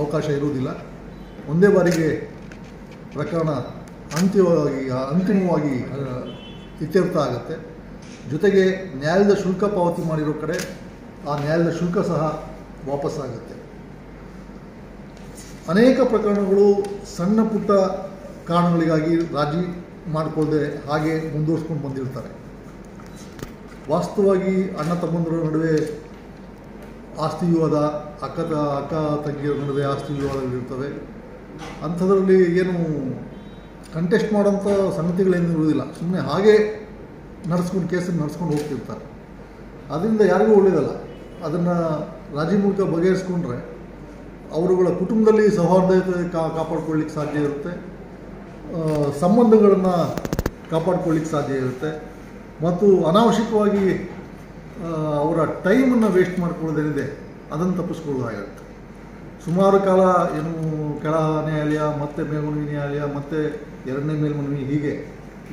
ಅವಕಾಶ ಇರುವುದಿಲ್ಲ। ಒಂದೇ ಬಾರಿಗೆ ಪ್ರಕರಣ ಅಂತಿಮವಾಗಿ ಇತ್ಯರ್ಥ ಆಗುತ್ತೆ। ಜೊತೆಗೆ ನ್ಯಾಯಾಲಯದ ಶುಲ್ಕ ಪಾವತಿ ಮಾಡಿರೋ ಕಡೆ ಆ ನ್ಯಾಯಾಲಯದ ಶುಲ್ಕ ಸಹ ವಾಪಸ್ಸಾಗುತ್ತೆ। ಅನೇಕ ಪ್ರಕರಣಗಳು ಸಣ್ಣ ಪುಟ್ಟ ಕಾರಣಗಳಿಗಾಗಿ ರಾಜಿ ಮಾಡಿಕೊಳ್ಳದೆ ಹಾಗೆ ಮುಂದುವರಿಸ್ಕೊಂಡು ಬಂದಿರ್ತಾರೆ। ವಾಸ್ತವವಾಗಿ ಅಣ್ಣ ತಮ್ಮಂದಿರ ನಡುವೆ ಆಸ್ತಿ ವಿವಾದ, ಅಕ್ಕ ತಂಗಿಯರ ನಡುವೆ ಆಸ್ತಿ ವಿವಾದಗಳಿರ್ತವೆ। ಅಂಥದ್ರಲ್ಲಿ ಏನು ಕಂಟೆಸ್ಟ್ ಮಾಡೋಂಥ ಸಂಗತಿಗಳೇನು ಇರುವುದಿಲ್ಲ, ಸುಮ್ಮನೆ ಹಾಗೆ ನಡೆಸ್ಕೊಂಡು ಕೇಸನ್ನು ನಡೆಸ್ಕೊಂಡು ಹೋಗ್ತಿರ್ತಾರೆ। ಅದರಿಂದ ಯಾರಿಗೂ ಒಳ್ಳೆಯದಲ್ಲ। ಅದನ್ನು ರಾಜಿ ಮೂಲಕ ಬಗೆಹರಿಸ್ಕೊಂಡ್ರೆ ಅವರುಗಳ ಕುಟುಂಬದಲ್ಲಿ ಸೌಹಾರ್ದತೆ ಕಾಪಾಡ್ಕೊಳ್ಳಿಕ್ಕೆ ಸಾಧ್ಯ ಇರುತ್ತೆ, ಸಂಬಂಧಗಳನ್ನು ಕಾಪಾಡ್ಕೊಳ್ಳಿಕ್ಕೆ ಸಾಧ್ಯ ಇರುತ್ತೆ ಮತ್ತು ಅನಾವಶ್ಯಕವಾಗಿ ಅವರ ಟೈಮನ್ನು ವೇಸ್ಟ್ ಮಾಡ್ಕೊಳ್ಳೋದೇನಿದೆ ಅದನ್ನು ತಪ್ಪಿಸ್ಕೊಳ್ಳೋದಾಗಿರುತ್ತೆ। ಸುಮಾರು ಕಾಲ ಏನು ಕೆಳ ನ್ಯಾಯಾಲಯ, ಮತ್ತೆ ಮೇಲ್ಮನವಿ ನ್ಯಾಯಾಲಯ, ಮತ್ತೆ ಎರಡನೇ ಮೇಲ್ಮನವಿ, ಹೀಗೆ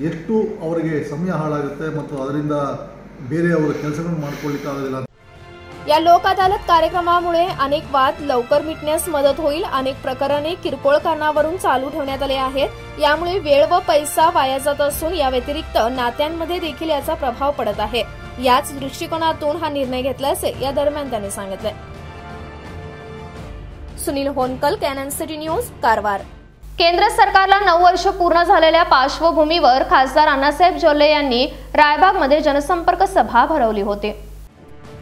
ಎಷ್ಟು ಅವರಿಗೆ ಸಮಯ ಹಾಳಾಗುತ್ತೆ ಮತ್ತು ಅದರಿಂದ ಬೇರೆ ಅವರ ಕೆಲಸಗಳನ್ನು ಮಾಡ್ಕೊಳ್ಳಿಕ್ಕಾಗೋದಿಲ್ಲ। या लोक अदालत कार्यक्रमामुळे अनेक वाद लवकर मिटण्यास मदत होईल। अनेक प्रकरणे किरकोळ कारणावरून चालू ठेवण्यात आले आहेत। यामुळे वेळ व पैसा वाया जात असून या व्यतिरिक्त नात्यांमध्ये देखील याचा प्रभाव पडत आहे। याच दृष्टिकोनातून हा निर्णय घेतल्याचे या दरम्यान त्यांनी सांगितले। Sunil Honkal, KNN city news, Karwar. केंद्र सरकारला 9 वर्ष पूर्ण झालेल्या पार्श्वभूमीवर खासदार अण्णासाहेब जोले यांनी रायबागमध्ये जनसंपर्क सभा भरवली होती।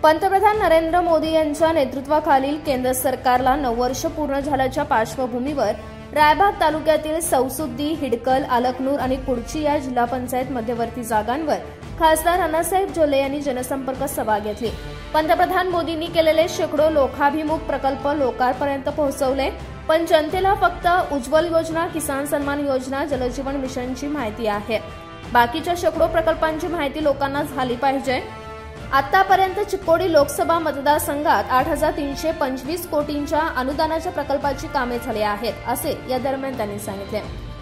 पंतप्रधान नरेंद्र मोदी यांच्या नेतृत्वाखालील केंद्र सरकारला 9 वर्ष पूर्ण झाल्याच्या पार्श्वभूमीवर रायबाग तालुक्यातील सौसुद्दी, हिडकल, अलकनूर आणि कुडची या जिल्हा पंचायत मध्यवर्ती जागांवर खासदार अण्णासाहेब जोले यांनी जनसंपर्क सभा घेतली। पंतप्रधान मोदींनी केलेले शेकडो लोकाभिमुख प्रकल्प लोकांपर्यंत पोहोचवले, पण जनतेला फक्त उज्ज्वल योजना, किसान सन्मान योजना, जलजीवन मिशनची माहिती आहे। बाकीच्या शेकडो प्रकल्पांची माहिती लोकांना झाली पाहिजे। आतापर्यंत चिकोडी लोकसभा मतदारसंघात 8,325 कोटींच्या अनुदानाच्या प्रकल्पाची कामे झाली आहेत असे या दरम्यान त्यांनी सांगितले।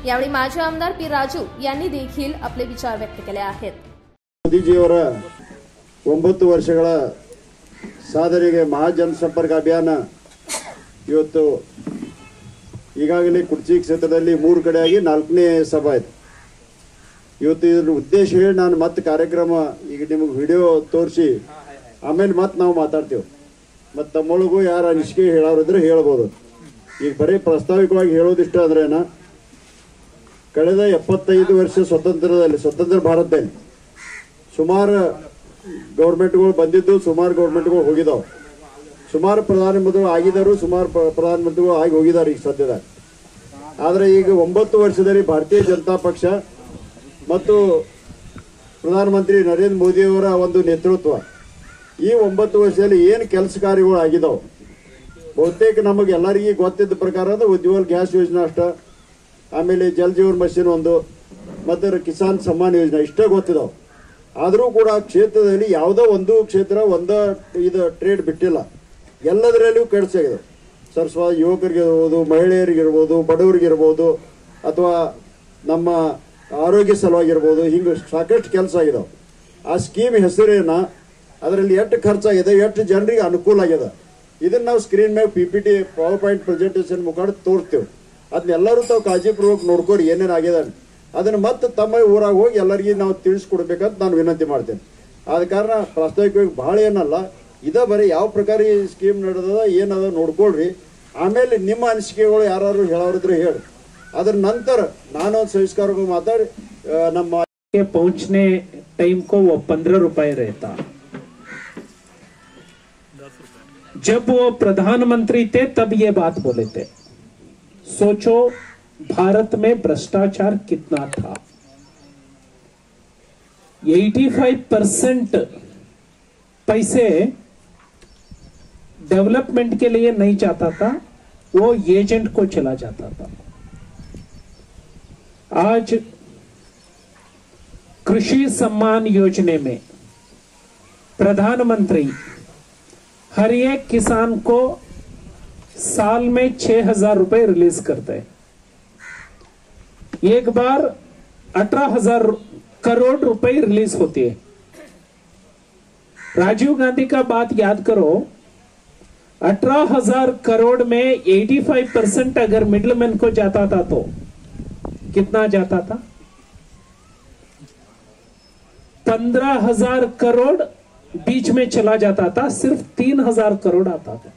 यावेळी माजी आमदार पी राजू यांनी देखील आपले विचार व्यक्त केले आहेत। मोदीजीಯವರ 9 ವರ್ಷಗಳ ಸಾಧನೆಗೆ ಮಹಾಜನಸಂಪರ್ಕ ಅಭಿಯಾನ ಇವತ್ತು ಈಗಾಗಲೇ ಕುರ್ಚಿ ಕ್ಷೇತ್ರದಲ್ಲಿ 3 ಕಡೆಯಾಗಿ 4ನೇ ಸಭೆ ಆಯಿತು। ಇವತ್ತು ಇದರ ಉದ್ದೇಶ ಹೇಳಿ ನಾನು ಮತ್ತೆ ಕಾರ್ಯಕ್ರಮ ಈಗ ನಿಮಗೆ ವಿಡಿಯೋ ತೋರಿಸಿ ಆಮೇಲೆ ಮತ್ತೆ ನಾವು ಮಾತಾಡ್ತೀವಿ। ಮತ್ತು ತಮ್ಮೊಳಗೂ ಯಾರು ಅನಿಸಿಕೆ ಹೇಳೋರಿದ್ರೆ ಹೇಳ್ಬೋದು, ಈಗ ಬರೀ ಪ್ರಸ್ತಾವಿಕವಾಗಿ ಹೇಳೋದಿಷ್ಟು ಆದ್ರೇನ। ಕಳೆದ 75 ವರ್ಷ ಸ್ವತಂತ್ರ ಭಾರತದಲ್ಲಿ ಸುಮಾರು ಗೌರ್ಮೆಂಟ್ಗಳು ಬಂದಿದ್ದು, ಸುಮಾರು ಗೌರ್ಮೆಂಟ್ಗಳು ಹೋಗಿದ್ದಾವೆ, ಸುಮಾರು ಪ್ರಧಾನಮಂತ್ರಿಗಳು ಆಗಿದ್ದರು, ಸುಮಾರು ಪ್ರಧಾನಮಂತ್ರಿಗಳು ಆಗಿ ಹೋಗಿದ್ದಾರೆ ಈಗ ಸದ್ಯದಾಗ। ಆದರೆ ಈಗ 9 ವರ್ಷದಲ್ಲಿ ಭಾರತೀಯ ಜನತಾ ಪಕ್ಷ ಮತ್ತು ಪ್ರಧಾನಮಂತ್ರಿ ನರೇಂದ್ರ ಮೋದಿ ಅವರ ಒಂದು ನೇತೃತ್ವ ಈ 9 ವರ್ಷದಲ್ಲಿ ಏನು ಕೆಲಸ ಕಾರ್ಯಗಳು ಆಗಿದವು ಬಹುತೇಕ ನಮಗೆಲ್ಲರಿಗೂ ಗೊತ್ತಿದ್ದ ಪ್ರಕಾರ ಅದು ಉಜ್ವಲ್ ಗ್ಯಾಸ್ ಯೋಜನೆ ಅಷ್ಟ ಆಮೇಲೆ ಜಲ ಜೀವನ್ ಮಿಷನ್ ಒಂದು ಮತ್ತು ಕಿಸಾನ್ ಸಮ್ಮಾನ್ ಯೋಜನೆ ಇಷ್ಟೇ ಗೊತ್ತಿದವು ಆದರೂ ಕೂಡ ಕ್ಷೇತ್ರದಲ್ಲಿ ಯಾವುದೋ ಒಂದು ಕ್ಷೇತ್ರ ಒಂದು ಇದು ಟ್ರೇಡ್ ಬಿಟ್ಟಿಲ್ಲ ಎಲ್ಲದರಲ್ಲೂ ಕಡಿಸಾಗಿದೆ ಸರ್ಸ್ವ ಯುವಕರಿಗೆ ಇರಬಹುದು ಮಹಿಳೆಯರಿಗೆ ಇರಬಹುದು ಬಡವರಿಗೆ ಇರಬಹುದು ಅಥವಾ ನಮ್ಮ ಆರೋಗ್ಯ ಸಲುವಾಗಿ ಇರಬಹುದು ಹೀಗೆ ಸಾಕಷ್ಟು ಕೆಲಸ ಆಗಿದೆ ಆ ಸ್ಕೀಮ್ ಹೆಸರೇನ ಅದರಲ್ಲಿ ಎಷ್ಟು ಖರ್ಚಾಗಿದೆ ಎಷ್ಟು ಜನರಿಗೆ ಅನುಕೂಲ ಆಗಿದೆ ಇದನ್ನ ನಾವು ಸ್ಕ್ರೀನ್ ಮೇಲೆ PPT ಪವರ್ ಪಾಯಿಂಟ್ ಪ್ರೆಸೆಂಟೇಷನ್ ಮುಖಾಂತರ ತೋರಿಸ್ತೀವಿ ಅದನ್ನೆಲ್ಲರೂ ತಾವು ಕಾಳಜಿಪೂರ್ವಕ ನೋಡ್ಕೋರಿ ಏನೇನು ಆಗಿದೆ ಅದನ್ನ ಮತ್ತೆ ತಮ್ಮ ಊರಾಗ ಹೋಗಿ ಎಲ್ಲರಿಗೂ ನಾವು ತಿಳಿಸ್ಕೊಡ್ಬೇಕಂತ ನಾನು ವಿನಂತಿ ಮಾಡ್ತೇನೆ ಆದ ಕಾರಣ ಪ್ರಾಸ್ತಾವಿಕವಾಗಿ ಭಾಳ ಏನಲ್ಲ ಇದ ಬರೀ ಯಾವ ಪ್ರಕಾರ ಈ ಸ್ಕೀಮ್ ನಡೆದದ ಏನದ ನೋಡ್ಕೊಳ್ರಿ ಆಮೇಲೆ ನಿಮ್ಮ ಅನಿಸಿಕೆಗಳು ಯಾರು ಹೇಳೋರಿದ್ರೆ ಹೇಳಿ ಅದರ ನಂತರ ನಾನು ಸಂಸ್ಕಾರವಾಗಿ ಮಾತಾಡಿ ನಮ್ಮ ಪೌಂಚ್ನೆ ಟೈಮ್ಕೋ 15 ರೂಪಾಯಿ रहता जब वो प्रधानमंत्री थे तब ये बात बोले थे। सोचो भारत में भ्रष्टाचार कितना था 85% पैसे डेवलपमेंट के लिए नहीं जाता था वो एजेंट को चला जाता था। आज कृषि सम्मान योजना में प्रधानमंत्री हर एक किसान को साल में 6,000 रुपए रिलीज करते हैं। एक बार 18,000 करोड़ रुपए रिलीज होती है। राजीव गांधी का बात याद करो 18,000 करोड़ में 85% अगर मिडिलमैन को जाता था तो कितना जाता था 15,000 करोड़ बीच में चला जाता था सिर्फ 3,000 करोड़ आता था।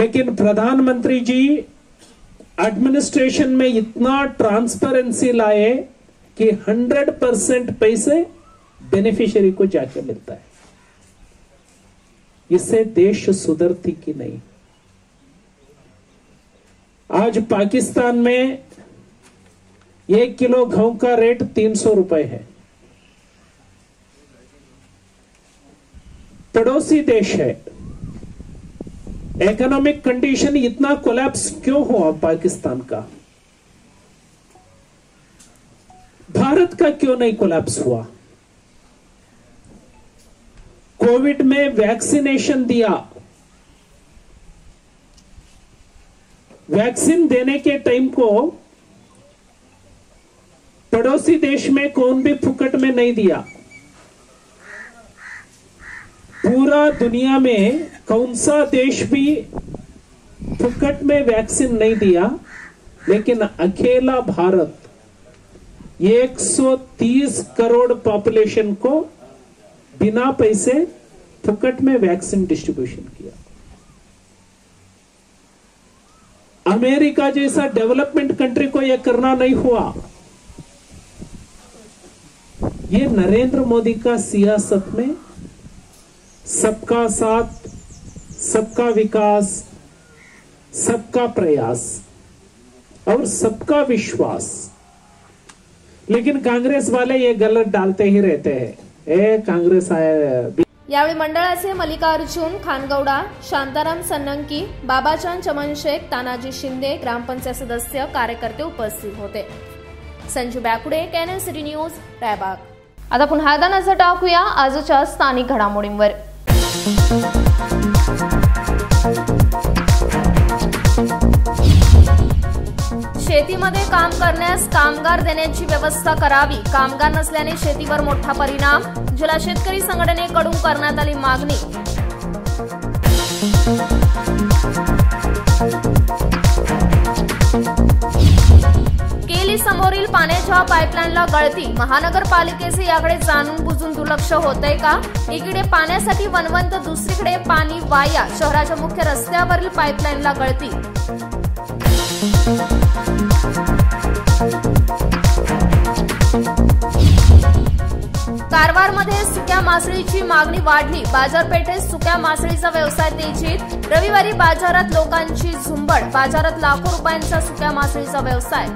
लेकिन प्रधानमंत्री जी एडमिनिस्ट्रेशन में इतना ट्रांसपेरेंसी लाए कि 100% पैसे बेनिफिशियरी को जाकर मिलता है। इससे देश सुधरती कि नहीं। आज पाकिस्तान में 1 किलो गेहूं का रेट 300 रुपए है। पड़ोसी देश है। इकोनॉमिक कंडीशन इतना कोलैप्स क्यों हुआ पाकिस्तान का भारत का क्यों नहीं कोलैप्स हुआ। कोविड में वैक्सीनेशन दिया वैक्सीन देने के टाइम को पड़ोसी देश में कौन भी फुकट में नहीं दिया। पूरा दुनिया में कौन सा देश भी फुकट में वैक्सीन नहीं दिया लेकिन अकेला भारत 130 करोड़ पॉपुलेशन को बिना पैसे फुकट में वैक्सीन डिस्ट्रीब्यूशन किया। अमेरिका जैसा डेवलपमेंट कंट्री को यह करना नहीं हुआ। ये नरेंद्र मोदी का सियासत में सबका साथ सबका विकास सबका प्रयास और सबका विश्वास। लेकिन कांग्रेस वाले ये गलत डालते ही रहते हैं। ए कांग्रेस आया यावेळी मंडळाचे मल्लिकार्जुन खानगौड़ा शांताराम सन्नंकी बाबाचान चमन शेख तानाजी शिंदे ग्रामपंचायत सदस्य कार्यकर्ते उपस्थित होते। Sanju Bekude KNN city news Raibag. आता पुन्हा एकदा नजर टाकूया आजच्या स्थानिक घडामोडींवर। शेतीमध्ये काम करण्यास कामगार देण्याची व्यवस्था करावी कामगार नसल्याने शेतीवर मोठा परिणाम जिल्हा शेतकरी संघटनेकडून करण्यात आली मागणी। केली समोरील पाण्याच्या पाईपलाईनला गळती महानगरपालिकेचे याकडे जाणून बुजून दुर्लक्ष होतंय का एकीकडे पाण्यासाठी वनवंत दुसरीकडे पाणी वाया शहराच्या मुख्य रस्त्यावरील पाईपलाईनला गळती। कारवारमध्ये सुक्या मासळीची मागणी वाढली. बाजारपेठेत सुक्या मासळीचा व्यवसाय तेजीत. रविवारी बाजारात लोकांची झुंबड. बाजारात लाखो रुपयांचा सुक्या मासळीचा व्यवसाय.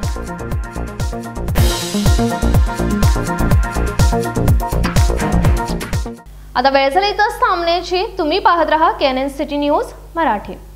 आता वेळ झाली तर थांबण्याची. तुम्ही पाहत रहा KNN सिटी न्यूज मराठी.